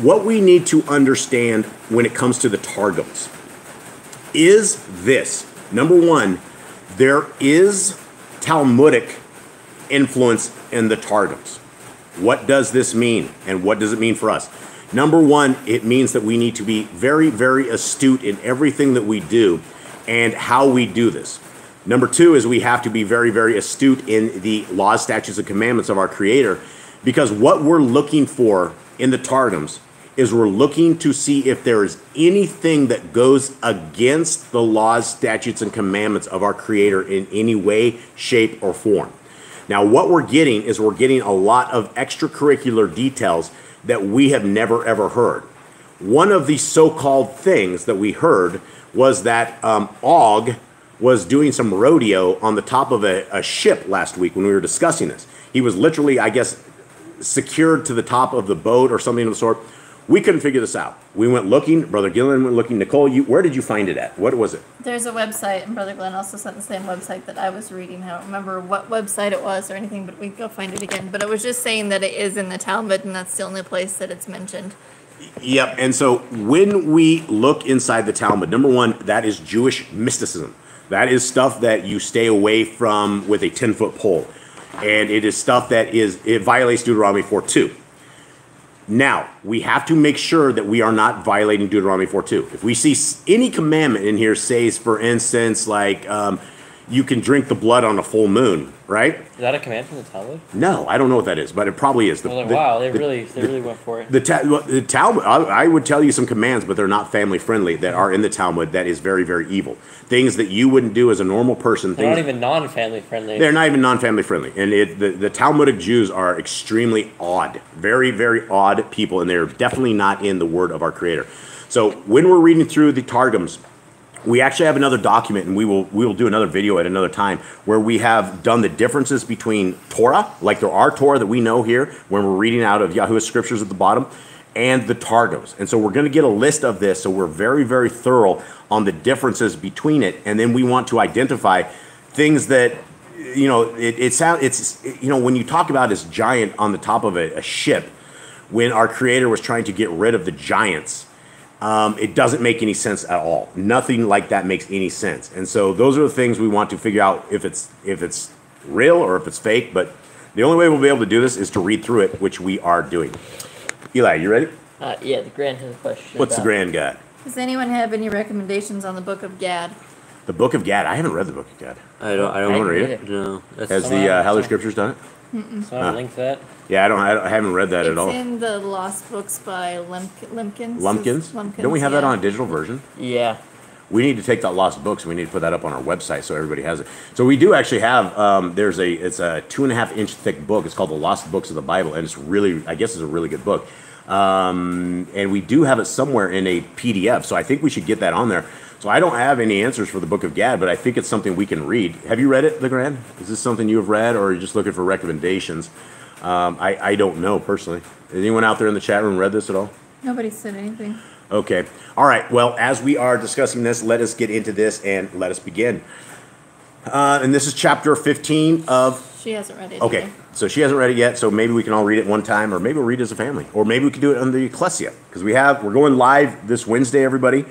what we need to understand when it comes to the Targums is this. Number one, there is Talmudic influence in the Targums. What does this mean? And what does it mean for us? Number one, it means that we need to be very, very astute in everything that we do and how we do this. Number two is we have to be very, very astute in the laws, statutes, and commandments of our Creator, because what we're looking for in the Targums is we're looking to see if there is anything that goes against the laws, statutes, and commandments of our Creator in any way, shape, or form. Now, what we're getting is we're getting a lot of extracurricular details that we have never ever heard. One of the so-called things that we heard was that Og was doing some rodeo on the top of a ship last week when we were discussing this. He was literally, I guess, secured to the top of the boat or something of the sort. We couldn't figure this out. We went looking. Brother Gillen went looking. Nicole, where did you find it at? What was it? There's a website, and Brother Glenn also sent the same website that I was reading. I don't remember what website it was or anything, but we can go find it again. But it was just saying that it is in the Talmud, and that's the only place that it's mentioned. Yep, and so when we look inside the Talmud, number one, that is Jewish mysticism. That is stuff that you stay away from with a 10-foot pole. And it is stuff that it violates Deuteronomy 4:2. Now, we have to make sure that we are not violating Deuteronomy 4:2. If we see any commandment in here says, for instance, like you can drink the blood on a full moon, right? Is that a command from the Talmud? No, I don't know what that is, but it probably is. They really went for it. The Talmud, I would tell you some commands, but they're not family friendly, that are in the Talmud that is very, very evil. Things that you wouldn't do as a normal person. They're not even non-family friendly. They're not even non-family friendly. And the Talmudic Jews are extremely odd, very, very odd people, and they're definitely not in the word of our Creator. So when we're reading through the Targums, we actually have another document, and we will do another video at another time where we have done the differences between Torah, like there are Torah that we know here when we're reading out of Yahuwah's scriptures at the bottom, and the Targums. And so we're going to get a list of this, so we're very, very thorough on the differences between it, and then we want to identify things that, you know, when you talk about this giant on the top of a ship, when our Creator was trying to get rid of the giants, it doesn't make any sense at all. Nothing like that makes any sense. And so those are the things we want to figure out if it's real or if it's fake, but the only way we'll be able to do this is to read through it, which we are doing. Eli, you ready? Yeah, the Grand has a question. What's the Grand God? Does anyone have any recommendations on the Book of Gad? The Book of Gad? I haven't read the Book of Gad. I don't want to read it. No. Has the Hallowed Scriptures done it? Mm-mm. So I'll link that. Yeah, I haven't read that at all. It's in the Lost Books by Lumpkins. Lumpkins? Don't we have that on a digital version? Yeah. We need to take that Lost Books and we need to put that up on our website so everybody has it. So we do actually have, it's a 2.5-inch thick book. It's called The Lost Books of the Bible, and it's really, I guess it's a really good book. And we do have it somewhere in a PDF, so I think we should get that on there. So I don't have any answers for the Book of Gad, but I think it's something we can read. Have you read it, the Grand? Is this something you have read, or are you just looking for recommendations? I don't know, personally. Has anyone out there in the chat room read this at all? Nobody said anything. Okay. All right. Well, as we are discussing this, let us get into this and let us begin. And this is chapter 15 of... She hasn't read it. Okay. Either. So she hasn't read it yet, so maybe we can all read it one time, or maybe we'll read it as a family, or maybe we can do it on the Ecclesia, because we're going live this Wednesday, everybody.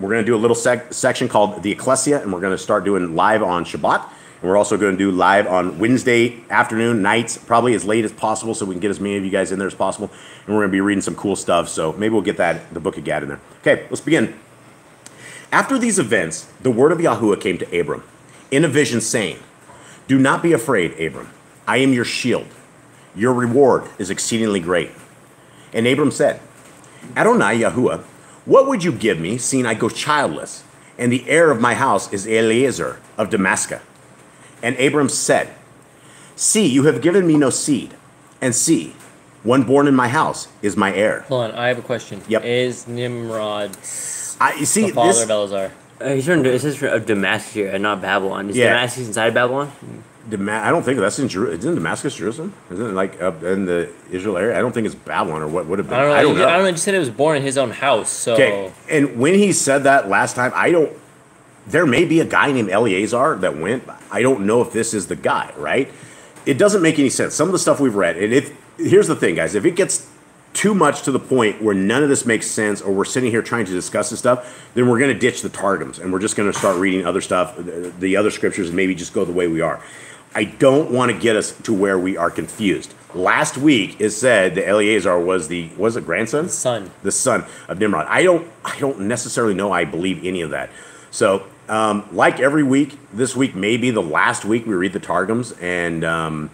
We're going to do a little section called the Ecclesia, and we're going to start doing live on Shabbat, and we're also going to do live on Wednesday afternoon, nights, probably as late as possible, so we can get as many of you guys in there as possible, and we're going to be reading some cool stuff, so maybe we'll get that, the Book of Gad, in there. Okay, let's begin. After these events, the word of Yahuwah came to Abram in a vision, saying, "Do not be afraid, Abram. I am your shield. Your reward is exceedingly great." And Abram said, "Adonai Yahuwah, what would you give me, seeing I go childless, and the heir of my house is Eliezer of Damascus?" And Abram said, "See, you have given me no seed, and see, one born in my house is my heir." Hold on, I have a question. Yep. Is Nimrod the father of Eliezer? He's turned to, it says of Damascus here, and not Babylon. Is Damascus inside Babylon? I don't think that's in Jerusalem. Isn't Damascus Jerusalem? Isn't it like up in the Israel area? I don't think it's Babylon or what would have been. I don't know. You said it was born in his own house. So. Okay. And when he said that last time, there may be a guy named Eleazar that went. I don't know if this is the guy, right? It doesn't make any sense. Some of the stuff we've read. And here's the thing, guys. If it gets too much to the point where none of this makes sense, or we're sitting here trying to discuss this stuff, then we're going to ditch the Targums, and we're just going to start reading other stuff, the other scriptures, and maybe just go the way we are. I don't want to get us to where we are confused. Last week, it said that Eleazar was the grandson? The son. The son of Nimrod. I don't necessarily know I believe any of that. So, like every week, this week may be the last week we read the Targums, and,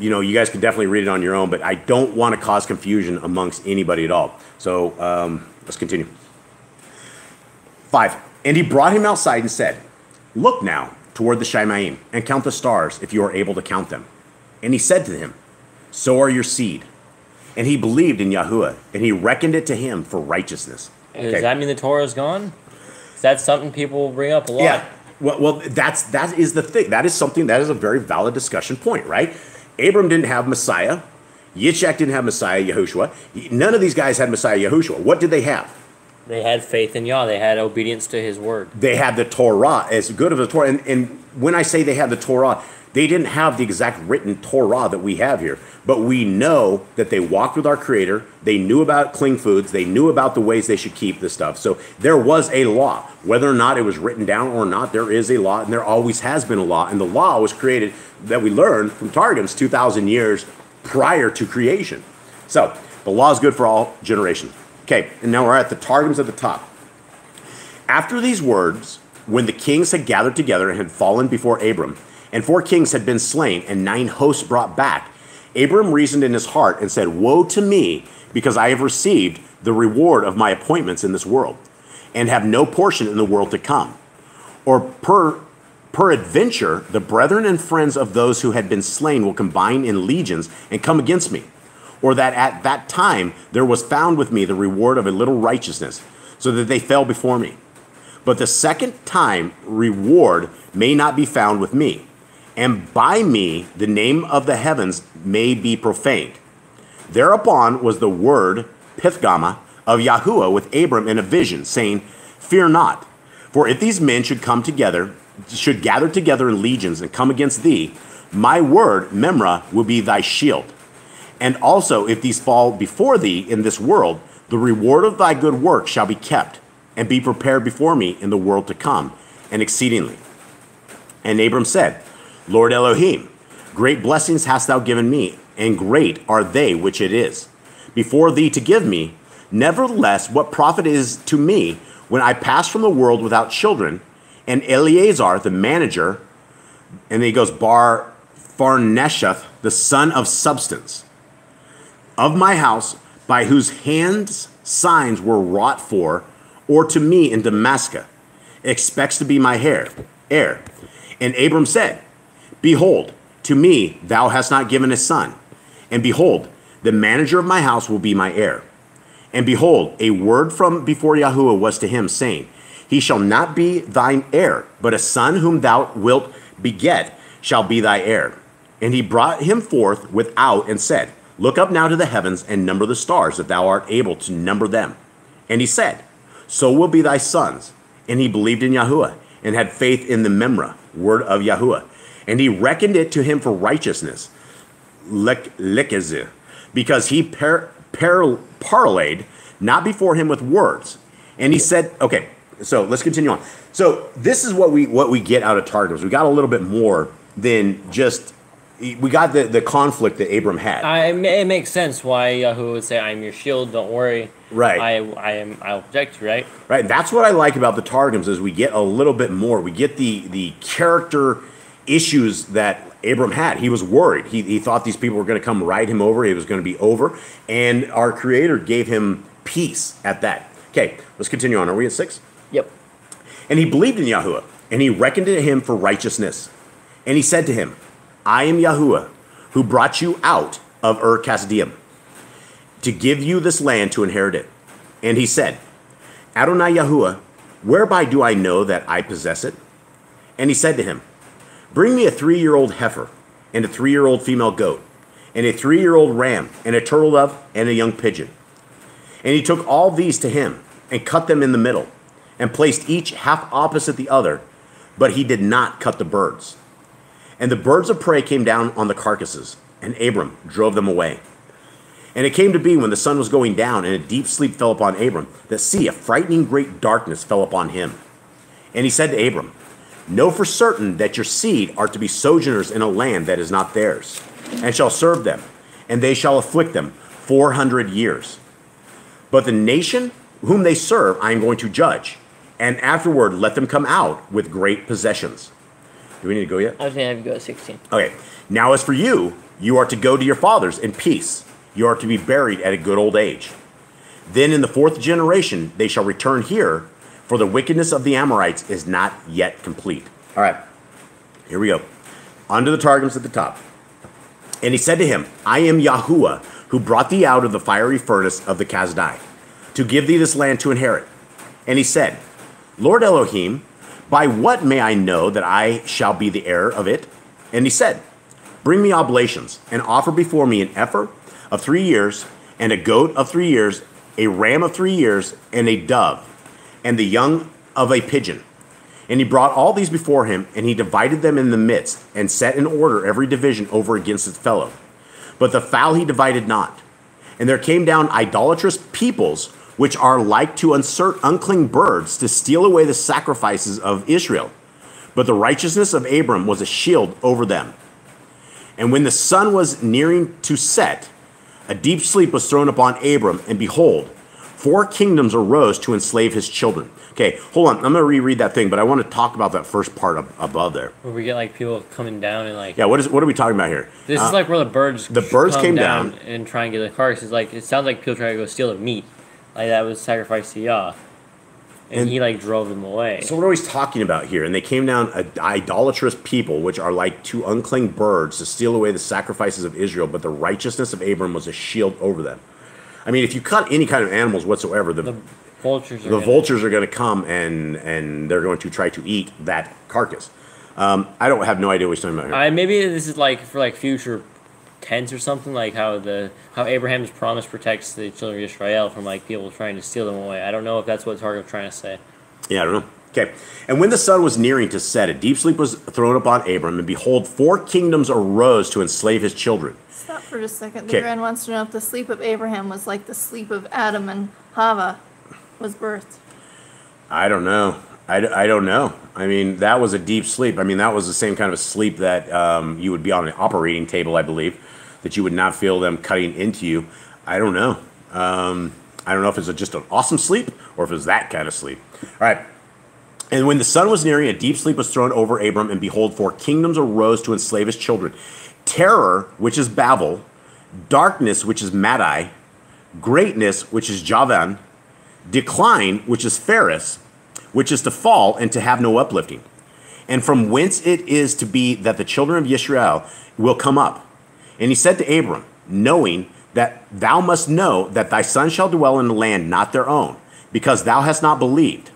you know, you guys can definitely read it on your own, but I don't want to cause confusion amongst anybody at all. So, let's continue. 5. And he brought him outside and said, "Look now toward the Shemaim, and count the stars, if you are able to count them." And he said to him, "So are your seed." And he believed in Yahuwah, and he reckoned it to him for righteousness. Okay. Does that mean the Torah is gone? Is that something people bring up a lot? Yeah. Well, that is the thing. That is a very valid discussion point, right? Abram didn't have Messiah. Yitzhak didn't have Messiah Yahushua. None of these guys had Messiah Yahushua. What did they have? They had faith in Yah. They had obedience to his word. They had the Torah, as good of a Torah. And when I say they had the Torah, they didn't have the exact written Torah that we have here. But we know that they walked with our Creator. They knew about clean foods. They knew about the ways they should keep this stuff. So there was a law. Whether or not it was written down or not, there is a law, and there always has been a law. And the law was created, that we learned from Targums, 2,000 years prior to creation. So the law is good for all generations. Okay, and now we're at the Targums at the top. After these words, when the kings had gathered together and had fallen before Abram, and 4 kings had been slain, and 9 hosts brought back, Abram reasoned in his heart and said, "Woe to me, because I have received the reward of my appointments in this world, and have no portion in the world to come. Or peradventure, the brethren and friends of those who had been slain will combine in legions and come against me. Or that at that time there was found with me the reward of a little righteousness, so that they fell before me. But the second time reward may not be found with me, and by me the name of the heavens may be profaned." Thereupon was the word, Pithgama, of Yahuwah with Abram in a vision, saying, "Fear not, for if these men should gather together in legions and come against thee, my word, Memra, will be thy shield. And also, if these fall before thee in this world, the reward of thy good work shall be kept, and be prepared before me in the world to come, and exceedingly." And Abram said, Lord Elohim, great blessings hast thou given me, and great are they which it is before thee to give me. Nevertheless, what profit is to me when I pass from the world without children? And Eleazar, the manager, and then he goes, Bar Farnesheth, the son of substance, of my house, by whose hands signs were wrought for, or to me in Damascus, expects to be my heir. And Abram said, Behold, to me thou hast not given a son, and behold, the manager of my house will be my heir. And behold, a word from before Yahuwah was to him, saying, He shall not be thine heir, but a son whom thou wilt beget shall be thy heir. And he brought him forth without and said, Look up now to the heavens and number the stars, if thou art able to number them. And he said, So will be thy sons. And he believed in Yahuwah, and had faith in the Memra, word of Yahuwah. And he reckoned it to him for righteousness, because he parlayed not before him with words. And he said, okay, so let's continue on. So this is what we get out of Targums. We got a little bit more than just, we got the conflict that Abram had. It makes sense why Yahuwah would say, I'm your shield, don't worry. Right. I'll protect you, right? Right. That's what I like about the Targums, is we get a little bit more. We get the character issues that Abram had. He was worried. He thought these people were going to come ride him over. It was going to be over. And our Creator gave him peace at that. Okay, let's continue on. Are we at 6? Yep. And he believed in Yahuwah, and he reckoned it him for righteousness. And he said to him, I am Yahuwah, who brought you out of Ur-Kasdim, to give you this land to inherit it. And he said, Adonai Yahuwah, whereby do I know that I possess it? And he said to him, Bring me a 3-year-old heifer, and a 3-year-old female goat, and a 3-year-old ram, and a turtle dove, and a young pigeon. And he took all these to him, and cut them in the middle, and placed each half opposite the other, but he did not cut the birds. And the birds of prey came down on the carcasses, and Abram drove them away. And it came to be, when the sun was going down, and a deep sleep fell upon Abram, that see, a frightening great darkness fell upon him. And he said to Abram, Know for certain that your seed are to be sojourners in a land that is not theirs, and shall serve them, and they shall afflict them 400 years. But the nation whom they serve I am going to judge, and afterward let them come out with great possessions. Do we need to go yet? I was going to have to go at 16. Okay. Now as for you, you are to go to your fathers in peace. You are to be buried at a good old age. Then in the 4th generation they shall return here, for the wickedness of the Amorites is not yet complete. All right, here we go. Under the Targums at the top. And he said to him, I am Yahuwah, who brought thee out of the fiery furnace of the Kasdai, to give thee this land to inherit. And he said, Lord Elohim, by what may I know that I shall be the heir of it? And he said, Bring me oblations, and offer before me an heifer of 3 years, and a goat of 3 years, a ram of 3 years, and a dove, and the young of a pigeon. And he brought all these before him, and he divided them in the midst, and set in order every division over against its fellow. But the fowl he divided not. And there came down idolatrous peoples, which are like to unclean birds, to steal away the sacrifices of Israel. But the righteousness of Abram was a shield over them. And when the sun was nearing to set, a deep sleep was thrown upon Abram, and behold, 4 kingdoms arose to enslave his children. Okay, hold on. I'm going to reread that thing, but I want to talk about that first part above there, where we get like people coming down and like... Yeah, what are we talking about here? This is like where the birds came down and try and get the carcasses. Like, it sounds like people trying to go steal the meat. Like, that was sacrificed to Yah. And he like drove them away. So what are we talking about here? And they came down, idolatrous people, which are like to unclean birds, to steal away the sacrifices of Israel, but the righteousness of Abram was a shield over them. I mean, if you cut any kind of animals whatsoever, the vultures are going to come and they're going to try to eat that carcass. I don't have no idea what he's talking about here. Maybe this is like for like future tense or something, like how Abraham's promise protects the children of Israel from like people trying to steal them away. I don't know if that's what Targum is trying to say. Yeah, I don't know. Okay. And when the sun was nearing to set, a deep sleep was thrown upon Abram, and behold, 4 kingdoms arose to enslave his children. Stop for just a second. The Grand wants to know if the sleep of Abraham was like the sleep of Adam and Hava was birthed. I don't know. I don't know. I mean, that was a deep sleep. I mean, that was the same kind of sleep that you would be on an operating table, I believe, that you would not feel them cutting into you. I don't know. I don't know if it's just an awesome sleep or if it's that kind of sleep. All right. And when the sun was nearing, a deep sleep was thrown over Abram, and behold, 4 kingdoms arose to enslave his children. Terror, which is Babel, darkness, which is Madai, greatness, which is Javan, decline, which is Pharis, which is to fall and to have no uplifting. And from whence it is to be that the children of Yashrael will come up. And he said to Abram, knowing that thou must know that thy son shall dwell in a land not their own, because thou hast not believed.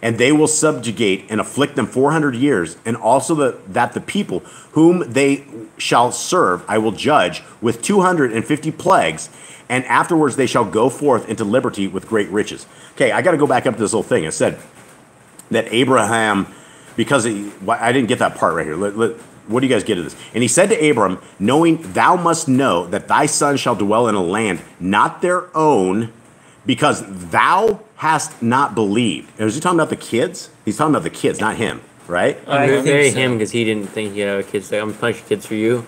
And they will subjugate and afflict them 400 years, and also that the people whom they shall serve I will judge with 250 plagues, and afterwards they shall go forth into liberty with great riches. Okay, I got to go back up to this little thing. It said that Abraham, because I didn't get that part right here. What do you guys get of this? And he said to Abram, knowing thou must know that thy son shall dwell in a land not their own, because thou hast not believed. And was he talking about the kids? He's talking about the kids, not him, right? I think him, because he didn't think he had kids. Like, I'm punching kids for you.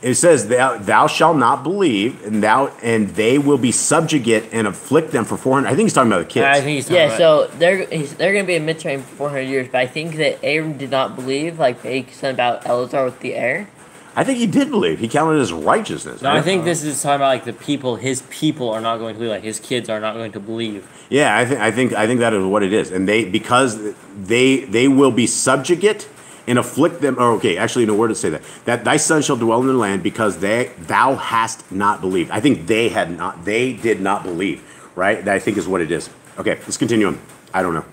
It says, thou shalt not believe, and they will be subjugate and afflict them for 400. I think he's talking about the kids. I think he's talking about so they're going to be in midstream for 400 years, but I think that Abram did not believe, like they said about Eleazar with the heir. I think he did believe. He counted his righteousness. No, right? I think this is talking about like the people. His people are not going to believe. Like his kids are not going to believe. Yeah, I think that is what it is. And they, because they will be subjugate and afflict them. Or okay, actually, no, where to say that? That thy son shall dwell in the land because thou hast not believed. I think they had not. They did not believe. Right. That I think is what it is. Okay, let's continue on. I don't know.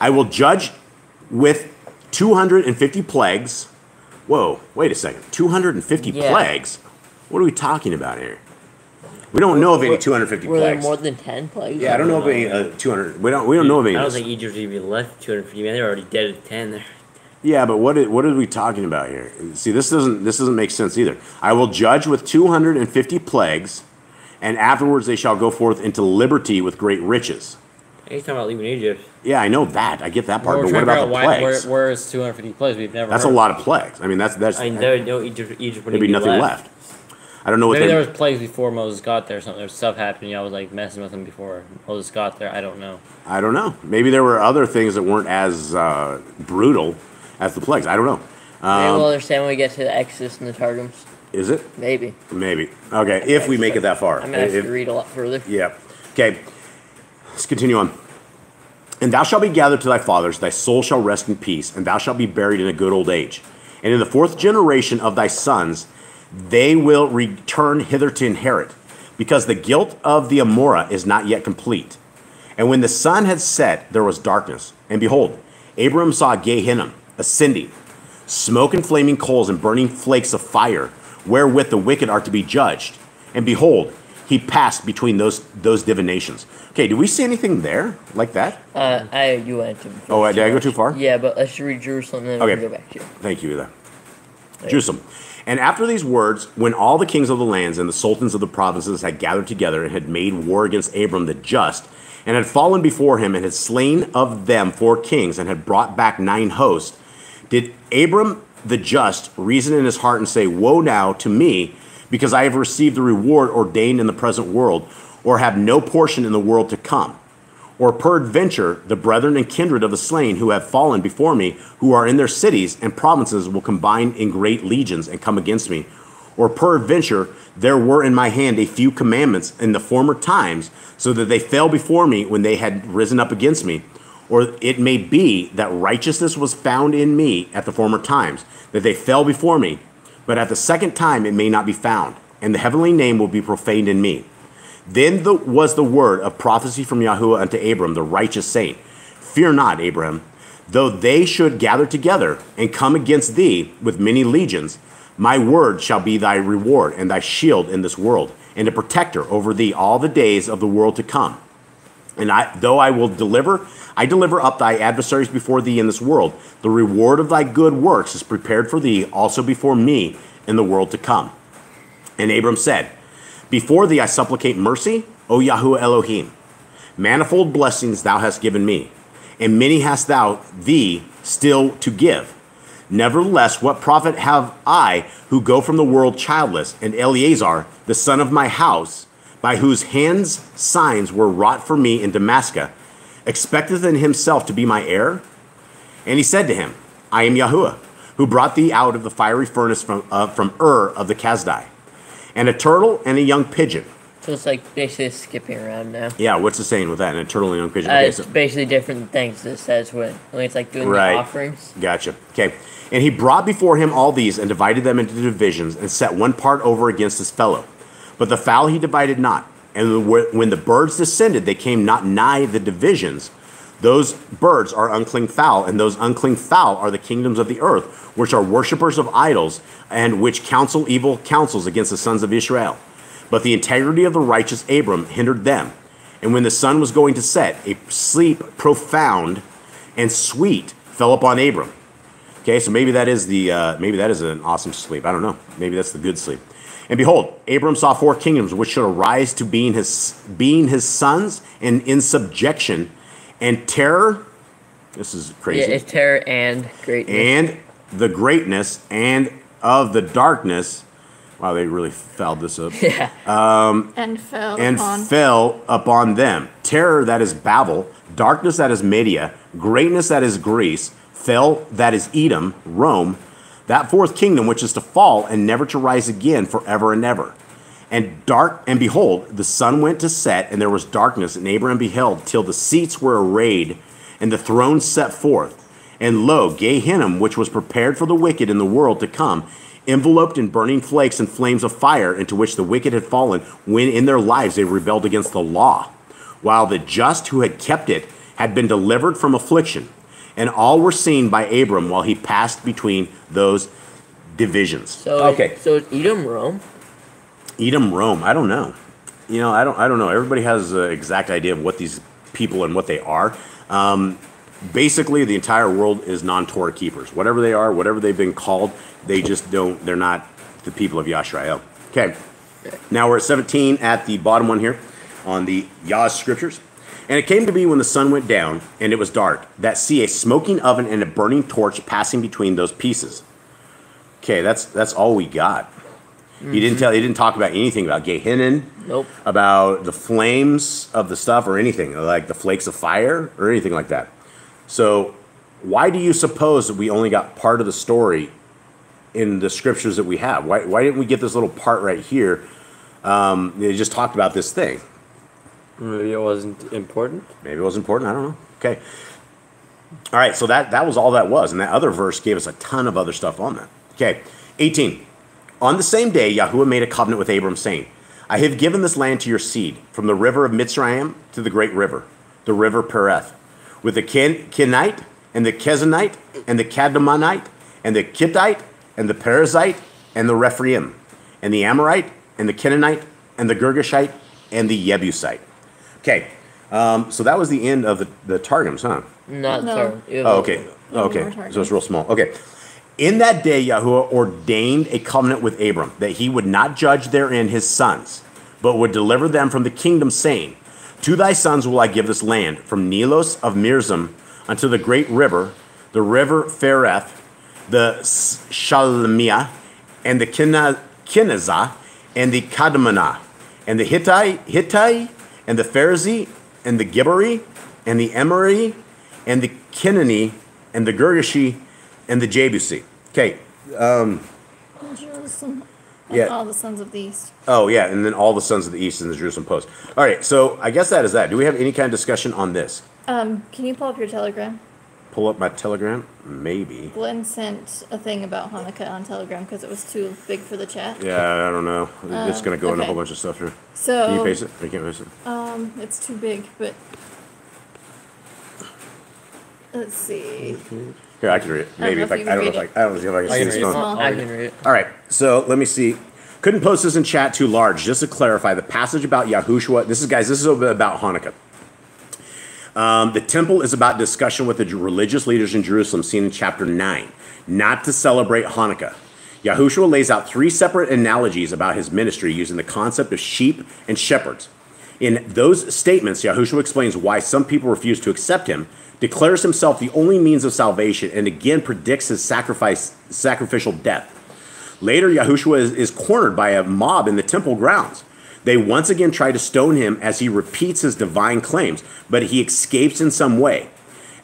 I will judge with 250 plagues. Whoa, wait a second. 250 plagues? What are we talking about here? We don't know of any 250 plagues. Were there more than 10 plagues? Yeah, I don't know of any 200. We don't know of any. I don't think Egypt would even left 250. Man, they're already dead at 10 there. Yeah, but what are we talking about here? See, this doesn't make sense either. I will judge with 250 plagues, and afterwards they shall go forth into liberty with great riches. He's talking about leaving Egypt. Yeah, I know that. I get that part. Well, but what about the plagues? Where is 250 plagues? We've never. That's heard a lot of plagues. I mean, that's. I mean, there would no Egypt. There'd be nothing left. I don't know what. Maybe there was plagues before Moses got there. Or something. There's stuff happening. I was like messing with them before Moses got there. I don't know. I don't know. Maybe there were other things that weren't as brutal as the plagues. I don't know. Maybe we'll understand when we get to the Exodus and the Targums. Is it? Maybe. Maybe. Okay, if we make it that far. I'm gonna have to read a lot further. Yeah. Okay. Let's continue on. And thou shalt be gathered to thy fathers, thy soul shall rest in peace, and thou shalt be buried in a good old age. And in the 4th generation of thy sons, they will return hither to inherit, because the guilt of the Amorah is not yet complete. And when the sun had set, there was darkness. And behold, Abram saw Gehinnom ascending, smoke and flaming coals and burning flakes of fire, wherewith the wicked are to be judged. And behold, he passed between those divinations. Okay, do we see anything there like that? You went to. Oh, did I go too far? Yeah, but let's read Jerusalem and then we can go back to you. Thank you, Eli. Jerusalem. And after these words, when all the kings of the lands and the sultans of the provinces had gathered together and had made war against Abram the just, and had fallen before him and had slain of them 4 kings and had brought back 9 hosts, did Abram the just reason in his heart and say, woe now to me, because I have received the reward ordained in the present world, or have no portion in the world to come. Or peradventure, the brethren and kindred of the slain who have fallen before me, who are in their cities and provinces, will combine in great legions and come against me. Or peradventure, there were in my hand a few commandments in the former times, so that they fell before me when they had risen up against me. Or it may be that righteousness was found in me at the former times, that they fell before me, but at the second time it may not be found, and the heavenly name will be profaned in me. Then was the word of prophecy from Yahuwah unto Abram, the righteous, saying, fear not, Abram, though they should gather together and come against thee with many legions, my word shall be thy reward and thy shield in this world, and a protector over thee all the days of the world to come. And I deliver up thy adversaries before thee in this world. The reward of thy good works is prepared for thee also before me in the world to come. And Abram said, before thee I supplicate mercy, O Yahuwah Elohim. Manifold blessings thou hast given me. and many hast thou thee still to give. Nevertheless, what profit have I who go from the world childless, and Eleazar, the son of my house, by whose hands signs were wrought for me in Damascus, expecteth in himself to be my heir? And he said to him, I am Yahuwah, who brought thee out of the fiery furnace from Ur of the Kasdai, and a turtle and a young pigeon. So it's like basically skipping around now. Yeah, what's the saying with that? And a turtle and a young pigeon. Okay, so it's basically different things that it says when it's like doing the offerings. Gotcha. Okay. And he brought before him all these and divided them into divisions and set one part over against his fellow. But the fowl he divided not. And when the birds descended, they came not nigh the divisions. Those birds are unclean fowl, and those unclean fowl are the kingdoms of the earth, which are worshippers of idols, and which counsel evil counsels against the sons of Yashrael. But the integrity of the righteous Abram hindered them. And when the sun was going to set, a sleep profound and sweet fell upon Abram. Okay, so maybe that is the maybe that is an awesome sleep. I don't know. Maybe that's the good sleep. And behold, Abram saw four kingdoms which should arise to being his sons, and in subjection. And terror, this is crazy. Yeah, it's terror and greatness. And the greatness and of the darkness. Wow, they really fouled this up. Yeah. And fell upon them. Terror, that is Babel. Darkness, that is Media. Greatness, that is Greece. Fell, that is Edom, Rome. That fourth kingdom which is to fall and never to rise again forever and ever. And behold, the sun went to set, and there was darkness, and Abram beheld till the seats were arrayed, and the thrones set forth. And lo, Gehinnom, which was prepared for the wicked in the world to come, enveloped in burning flakes and flames of fire, into which the wicked had fallen, when in their lives they rebelled against the law, while the just who had kept it had been delivered from affliction. And all were seen by Abram while he passed between those divisions. So, okay. So it's Edom, Rome? Edom, Rome. I don't know. You know, I don't know. Everybody has an exact idea of what these people and what they are. Basically, the entire world is non-Torah keepers. Whatever they are, whatever they've been called, they just don't. They're not the people of Yashrael. Okay. Now we're at 17 at the bottom one here on the Yah scriptures. And it came to be when the sun went down and it was dark, that see a smoking oven and a burning torch passing between those pieces. Okay, that's all we got. Mm-hmm. He didn't talk about anything about Gehinnom, nope, about the flames of the stuff or anything, like the flakes of fire or anything like that. So why do you suppose that we only got part of the story in the scriptures that we have? Why didn't we get this little part right here? They just talked about this thing. Maybe it wasn't important. Maybe it wasn't important. I don't know. Okay. All right, so that was all that was. And that other verse gave us a ton of other stuff on that. Okay, 18. On the same day, Yahuwah made a covenant with Abram, saying, I have given this land to your seed, from the river of Mitzrayim to the great river, the river Pereth, with the Kenite, and the Kezanite, and the Kadmonite, and the Kittite, and the Perizzite, and the Rephaim, and the Amorite, and the Canaanite, and the Girgashite, and the Jebusite. Okay, so that was the end of the Targums, huh? No. Oh, okay. Okay, so it's real small. Okay. In that day, Yahuwah ordained a covenant with Abram, that he would not judge therein his sons, but would deliver them from the kingdom, saying, To thy sons will I give this land, from Nilos of Mirzim unto the great river, the river Fereth, the Shalmiah, and the Kinazah, and the Kadmonah, and the Hittite, and the Pharisee, and the Gibari, and the Emori, and the Kenani, and the Girgashi, and the Jebusi. Okay. And Jerusalem. And yeah. All the sons of the east. Oh, yeah. And then all the sons of the east in the Jerusalem Post. All right. So I guess that is that. Do we have any kind of discussion on this? Can you pull up your Telegram? Pull up my Telegram? Maybe. Glenn sent a thing about Hanukkah on Telegram because it was too big for the chat. Yeah, I don't know. It's going to go in a whole bunch of stuff here. So, can you paste it? I can't paste it. It's too big, but let's see. Okay. Here, I can read it. Maybe I don't know if I can read it. All right, so let me see. Couldn't post this in chat too large. Just to clarify, the passage about Yahushua. This is about Hanukkah. The temple is about discussion with the religious leaders in Jerusalem, seen in chapter 9, not to celebrate Hanukkah. Yahushua lays out three separate analogies about his ministry using the concept of sheep and shepherds. In those statements, Yahushua explains why some people refuse to accept him, declares himself the only means of salvation, and again predicts his sacrificial death. Later, Yahushua is cornered by a mob in the temple grounds. They once again try to stone him as he repeats his divine claims, but he escapes in some way.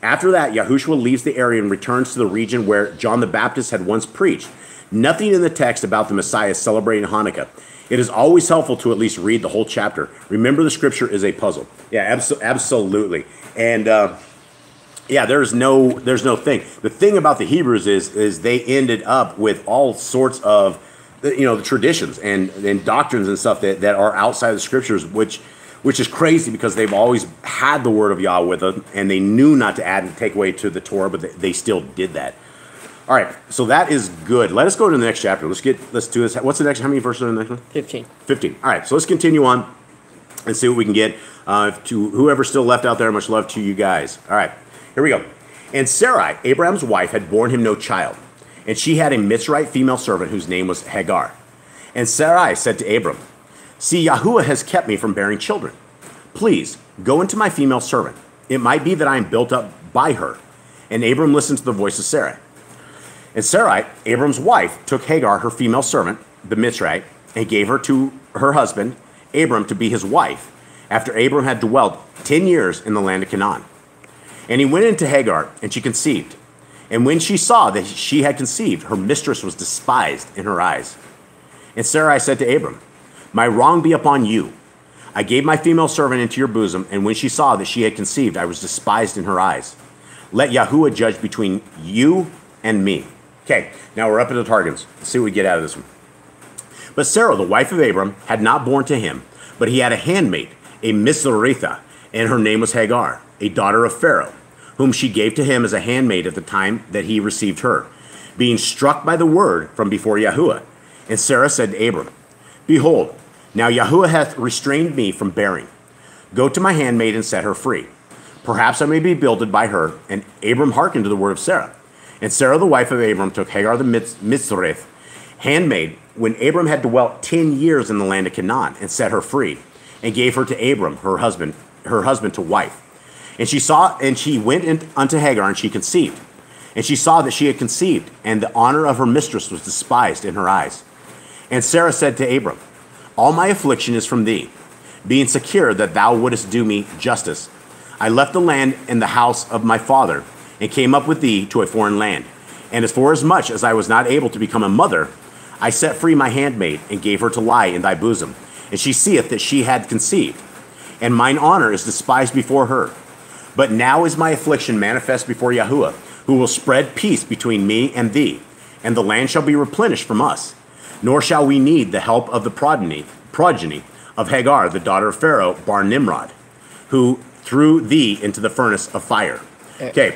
After that, Yahushua leaves the area and returns to the region where John the Baptist had once preached. Nothing in the text about the Messiah celebrating Hanukkah. It is always helpful to at least read the whole chapter. Remember, the scripture is a puzzle. Yeah, absolutely. And yeah, there's no thing. The thing about the Hebrews is they ended up with all sorts of, you know, the traditions and doctrines and stuff that are outside of the scriptures, which is crazy because they've always had the word of Yah with them, and they knew not to add and take away to the Torah, but they still did that. All right, so that is good. Let us go to the next chapter. Let's do this. What's the next? How many verses are in the next one? 15. 15. All right, so let's continue on and see what we can get. To whoever's still left out there, much love to you guys. All right, here we go. And Sarai, Abraham's wife, had borne him no child, and she had a Mitzrite female servant whose name was Hagar. And Sarai said to Abram, "See, Yahuwah has kept me from bearing children. Please go into my female servant. It might be that I am built up by her." And Abram listened to the voice of Sarai. And Sarai, Abram's wife, took Hagar, her female servant, the Mitzrite, and gave her to her husband, Abram, to be his wife, after Abram had dwelt 10 years in the land of Canaan. And he went into Hagar, and she conceived. And when she saw that she had conceived, her mistress was despised in her eyes. And Sarai said to Abram, "My wrong be upon you. I gave my female servant into your bosom, and when she saw that she had conceived, I was despised in her eyes. Let Yahuwah judge between you and me." Okay, now we're up at the Targums. Let's see what we get out of this one. But Sarah, the wife of Abram, had not borne to him, but he had a handmaid, a Mizraitha, and her name was Hagar, a daughter of Pharaoh, whom she gave to him as a handmaid at the time that he received her, being struck by the word from before Yahuwah. And Sarah said to Abram, "Behold, now Yahuwah hath restrained me from bearing. Go to my handmaid and set her free. Perhaps I may be builded by her." And Abram hearkened to the word of Sarah. And Sarah, the wife of Abram, took Hagar the Mitzrith, handmaid, when Abram had dwelt 10 years in the land of Canaan, and set her free, and gave her to Abram, her husband to wife. And she went unto Hagar, and she conceived. And she saw that she had conceived, and the honor of her mistress was despised in her eyes. And Sarah said to Abram, "All my affliction is from thee, being secure that thou wouldest do me justice. I left the land and the house of my father, and came up with thee to a foreign land. And as forasmuch as I was not able to become a mother, I set free my handmaid, and gave her to lie in thy bosom. And she seeth that she had conceived. And mine honor is despised before her. But now is my affliction manifest before Yahuwah, who will spread peace between me and thee. And the land shall be replenished from us. Nor shall we need the help of the progeny of Hagar, the daughter of Pharaoh, bar Nimrod, who threw thee into the furnace of fire." Okay.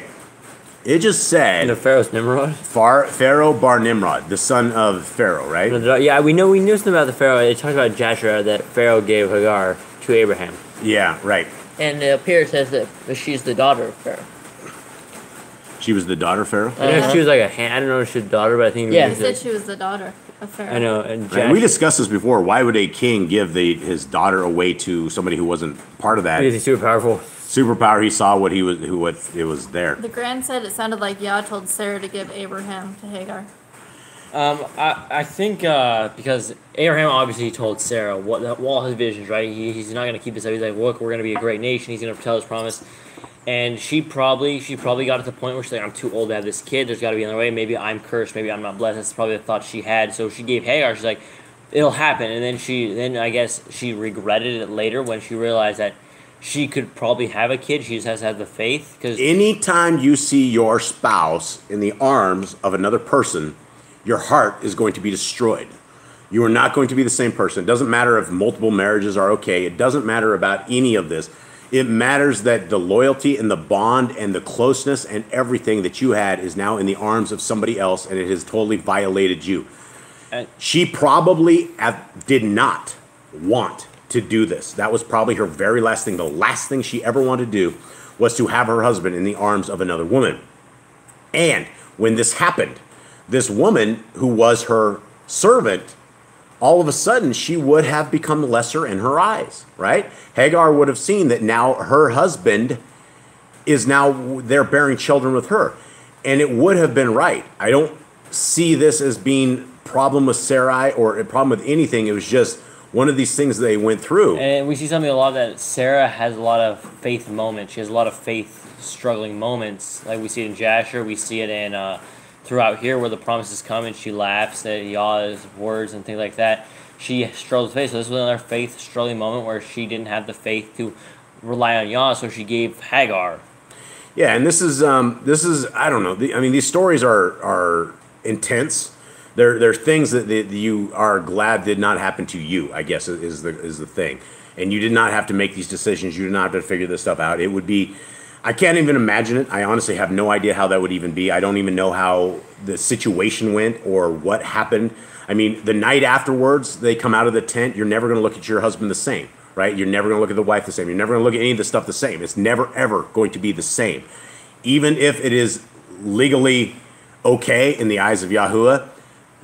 It just said... And Pharaoh's Nimrod? Pharaoh bar Nimrod, the son of Pharaoh, right? Yeah, we knew something about the Pharaoh. It talks about Jashra, that Pharaoh gave Hagar to Abraham. Yeah, right. And it appears as if she's the daughter of Pharaoh. She was the daughter of Pharaoh? I don't know if she was like a hand. I don't know if she was a daughter, but I think... Yeah, he said she was the daughter of Pharaoh. I know. And we discussed this before. Why would a king give his daughter away to somebody who wasn't part of that? Because he's super powerful. Superpower. He saw what it was there. The Grand said it sounded like Yah told Sarah to give Abraham to Hagar. I think because Abraham obviously told Sarah all his visions, right? He's not gonna keep this up. He's like, "Look, we're gonna be a great nation. He's gonna fulfill his promise." And she probably got to the point where she's like, "I'm too old to have this kid. There's got to be another way. Maybe I'm cursed. Maybe I'm not blessed." That's probably the thought she had. So she gave Hagar. She's like, "It'll happen." And then I guess she regretted it later when she realized that she could probably have a kid. She just has to have the faith. Because anytime you see your spouse in the arms of another person, your heart is going to be destroyed. You are not going to be the same person. It doesn't matter if multiple marriages are okay. It doesn't matter about any of this. It matters that the loyalty and the bond and the closeness and everything that you had is now in the arms of somebody else, and it has totally violated you. She probably did not want to do this. That was probably her very last thing. The last thing she ever wanted to do was to have her husband in the arms of another woman. And when this happened, this woman who was her servant all of a sudden she would have become lesser in her eyes, right? Hagar would have seen that now her husband is now there bearing children with her. And it would have been right. I don't see this as being a problem with Sarai or a problem with anything. It was just one of these things they went through. And we see something a lot that Sarah has a lot of faith moments. She has a lot of faith struggling moments. Like we see it in Jasher. We see it in throughout here where the promises come and she laughs at Yah's words and things like that. She struggles with faith. So this was another faith struggling moment where she didn't have the faith to rely on Yah, so she gave Hagar. Yeah, and this is I don't know. I mean, these stories are intense. They're things that you are glad did not happen to you, I guess, is the thing. And you did not have to make these decisions. You did not have to figure this stuff out. It would be, I can't even imagine it. I honestly have no idea how that would even be. I don't even know how the situation went or what happened. I mean, the night afterwards, they come out of the tent. You're never going to look at your husband the same, right? You're never going to look at the wife the same. You're never going to look at any of the stuff the same. It's never, ever going to be the same. Even if it is legally okay in the eyes of Yahuwah,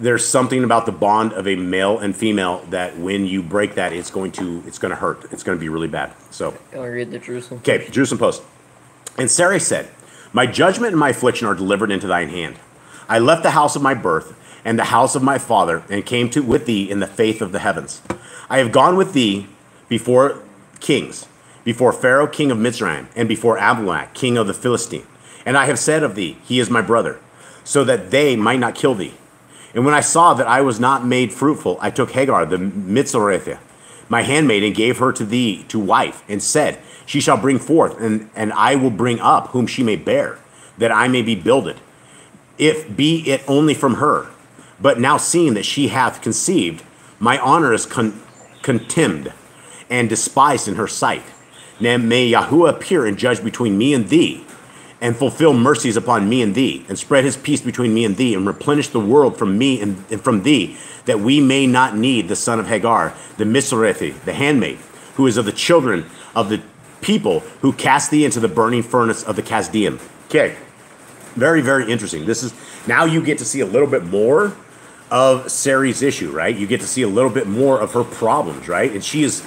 there's something about the bond of a male and female that when you break that, it's going to hurt. It's going to be really bad. So I'll read the Jerusalem Post. Okay, Jerusalem Post. And Sarai said, "My judgment and my affliction are delivered into thine hand. I left the house of my birth and the house of my father and came to with thee in the faith of the heavens. I have gone with thee before kings, before Pharaoh, king of Mitzrayim, and before Amalek, king of the Philistine. And I have said of thee, he is my brother, so that they might not kill thee. And when I saw that I was not made fruitful, I took Hagar, the Mitzorethah, my handmaid, and gave her to thee to wife, and said, she shall bring forth, and I will bring up whom she may bear, that I may be builded, if be it only from her. But now seeing that she hath conceived, my honor is contemned and despised in her sight. Now may Yahuwah appear and judge between me and thee, and fulfill mercies upon me and thee, and spread his peace between me and thee, and replenish the world from me and from thee, that we may not need the son of Hagar, the Mitzrethi, the handmaid, who is of the children of the people, who cast thee into the burning furnace of the Chaldean." Okay, very, very interesting. This is, now you get to see a little bit more of Sarai's issue, right? You get to see a little bit more of her problems, right? And she is,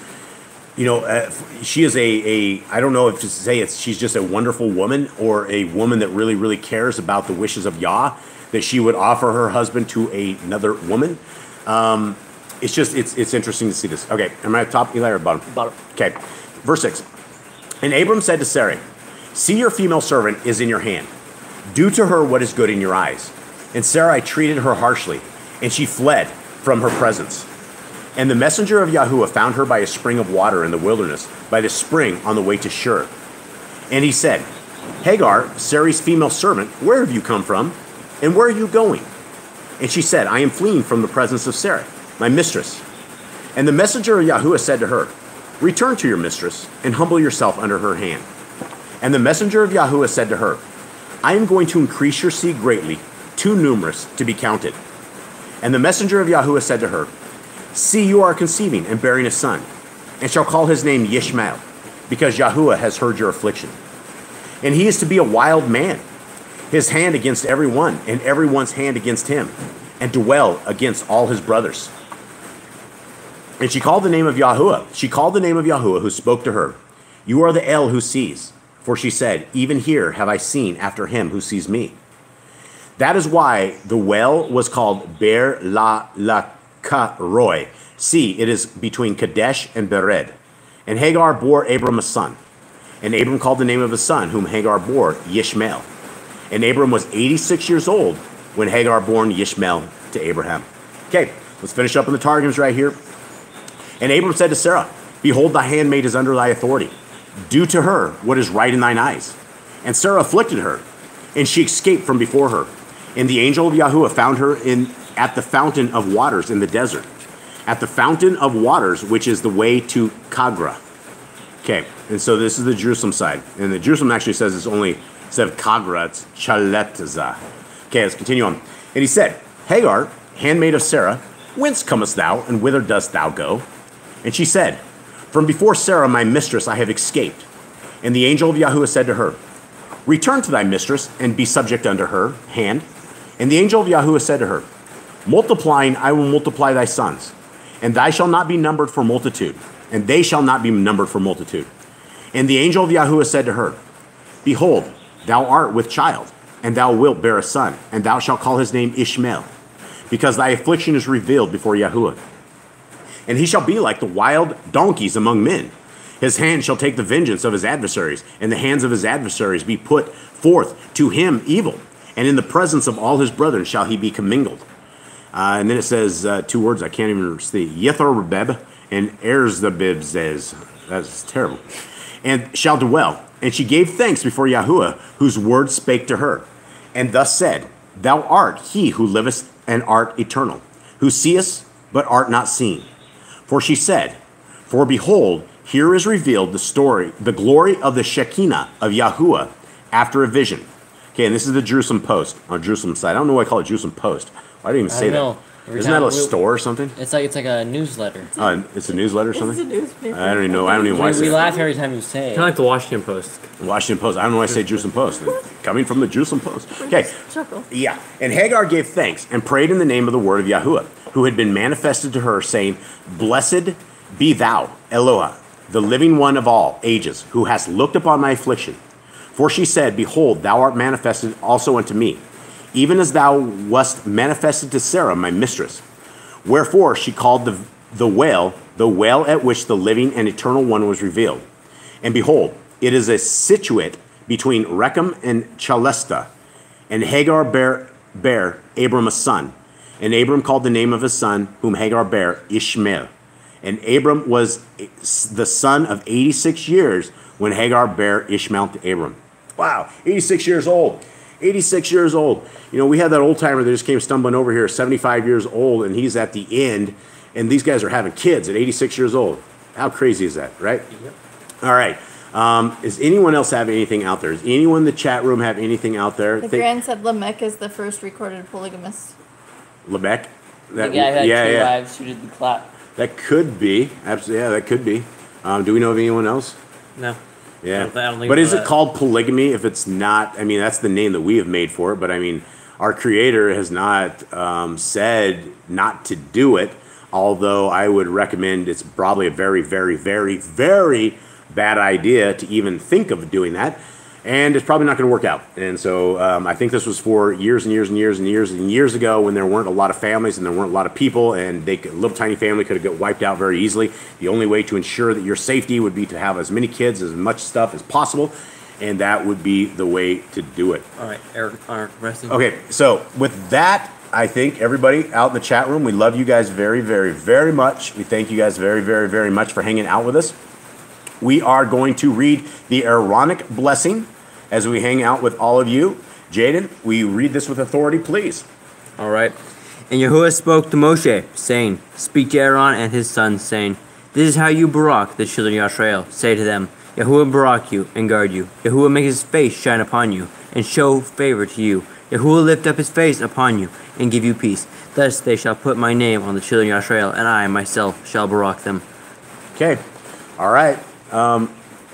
you know, she is I don't know if to say she's just a wonderful woman or a woman that really, really cares about the wishes of Yah, that she would offer her husband to another woman. It's just, it's interesting to see this. Okay, am I at top, Eli, or bottom? Bottom. Okay, verse 6. "And Abram said to Sarai, see, your female servant is in your hand. Do to her what is good in your eyes. And Sarai treated her harshly, and she fled from her presence. And the messenger of Yahuwah found her by a spring of water in the wilderness, by the spring on the way to Shur. And he said, Hagar, Sarai's female servant, where have you come from? And where are you going? And she said, I am fleeing from the presence of Sarai, my mistress. And the messenger of Yahuwah said to her, return to your mistress and humble yourself under her hand. And the messenger of Yahuwah said to her, I am going to increase your seed greatly, too numerous to be counted. And the messenger of Yahuwah said to her, see, you are conceiving and bearing a son, and shall call his name Yishmael, because Yahuwah has heard your affliction. And he is to be a wild man, his hand against everyone, and everyone's hand against him, and dwell against all his brothers. And she called the name of Yahuwah. She called the name of Yahuwah, who spoke to her, you are the El who sees. For she said, even here have I seen after him who sees me. That is why the well was called Ber La Karoy. See, it is between Kadesh and Bered. And Hagar bore Abram a son. And Abram called the name of his son, whom Hagar bore, Yishmael. And Abram was 86 years old when Hagar bore Yishmael to Abraham." Okay, let's finish up in the Targums right here. "And Abram said to Sarah, behold, thy handmaid is under thy authority. Do to her what is right in thine eyes. And Sarah afflicted her, and she escaped from before her. And the angel of Yahuwah found her at the fountain of waters in the desert, at the fountain of waters, which is the way to Kagra." Okay, and so this is the Jerusalem side. And the Jerusalem actually says it's only, instead of Kagra, it's Chaletazah. Okay, let's continue on. "And he said, Hagar, handmaid of Sarah, whence comest thou, and whither dost thou go? And she said, from before Sarah, my mistress, I have escaped. And the angel of Yahuwah said to her, return to thy mistress, and be subject unto her hand. And the angel of Yahuwah said to her, multiplying, I will multiply thy sons. And thy shall not be numbered for multitude, and they shall not be numbered for multitude. And the angel of Yahuwah said to her, Behold, thou art with child, and thou wilt bear a son, and thou shalt call his name Ishmael, because thy affliction is revealed before Yahuwah. And he shall be like the wild donkeys among men. His hand shall take the vengeance of his adversaries, and the hands of his adversaries be put forth to him evil. And in the presence of all his brethren shall he be commingled. And then it says two words I can't even see. Yetharbeb and Erzabib says, that's terrible. And shall dwell. And she gave thanks before Yahuwah, whose word spake to her. And thus said, Thou art he who livest and art eternal, who seest but art not seen. For she said, For behold, here is revealed the story, the glory of the Shekinah of Yahuwah after a vision. Okay, and this is the Jerusalem Post on Jerusalem side. I don't know why I call it Jerusalem Post. Why do you even say that? Isn't that a store or something? It's like a newsletter. It's a newsletter or something? It's a newspaper. I don't even know. I don't even know why I say that. We laugh every time you say it. Kind of like the Washington Post. Washington Post. I don't know why I say Jerusalem Post. Coming from the Jerusalem Post. Okay. Yeah. And Hagar gave thanks and prayed in the name of the word of Yahuwah, who had been manifested to her, saying, Blessed be thou, Eloah, the living one of all ages, who hast looked upon my affliction. For she said, Behold, thou art manifested also unto me, even as thou wast manifested to Sarah, my mistress. Wherefore she called the well at which the living and eternal one was revealed. And behold, it is a situate between Rechem and Chalesta. And Hagar bare Abram a son. And Abram called the name of his son, whom Hagar bare, Ishmael. And Abram was the son of 86 years when Hagar bare Ishmael to Abram. Wow, 86 years old. 86 years old. You know, we had that old timer that just came stumbling over here, 75 years old, and he's at the end, and these guys are having kids at 86 years old. How crazy is that, right? Yep. All right. Is anyone else have anything out there? Is anyone in the chat room have anything out there? The grand said Lamech is the first recorded polygamist. Lamech? That, the guy that had two wives who did the clap. That could be. Absolutely, yeah, that could be. Do we know of anyone else? No. Yeah, but is it called polygamy if it's not? I mean, that's the name that we have made for it, but I mean, our Creator has not said not to do it, although I would recommend it's probably a very, very, very, very bad idea to even think of doing that, and it's probably not going to work out. And so I think this was for years and years and years and years and years ago when there weren't a lot of families and there weren't a lot of people, and they could, a little tiny family could have got wiped out very easily. The only way to ensure that your safety would be to have as many kids, as much stuff as possible, and that would be the way to do it. All right, Eric, resting. Okay, so with that, I think everybody out in the chat room, we love you guys very, very, very much. We thank you guys very, very, very much for hanging out with us. We are going to read the Aaronic blessing as we hang out with all of you. Jaden, will you read this with authority, please? All right. And Yahuwah spoke to Moshe, saying, Speak to Aaron and his sons, saying, This is how you barak the children of Yashrael. Say to them, Yahuwah barak you and guard you. Yahuwah make his face shine upon you and show favor to you. Yahuwah lift up his face upon you and give you peace. Thus they shall put my name on the children of Yashrael, and I myself shall barak them. Okay. All right.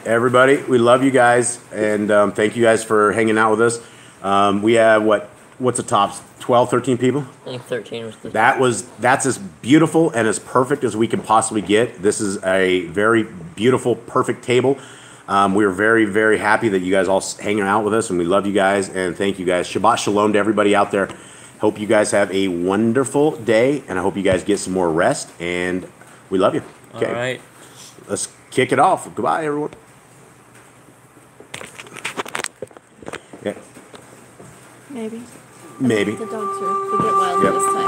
Everybody, we love you guys, and thank you guys for hanging out with us. We have what's the tops? 12, 13 people? I think 13 was the that's as beautiful and as perfect as we can possibly get. This is a very beautiful, perfect table. We are very, very happy that you guys all hanging out with us, and we love you guys and thank you guys. Shabbat shalom to everybody out there. Hope you guys have a wonderful day, and I hope you guys get some more rest, and we love you. Okay. All right. Let's kick it off. Goodbye, everyone. Yeah. Maybe. The dogs will get wild this time.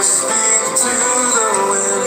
Speak to the wind.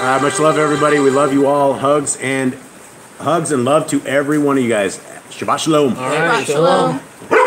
Much love, everybody. We love you all. Hugs and love to every one of you guys. Shabbat shalom. All right, shalom.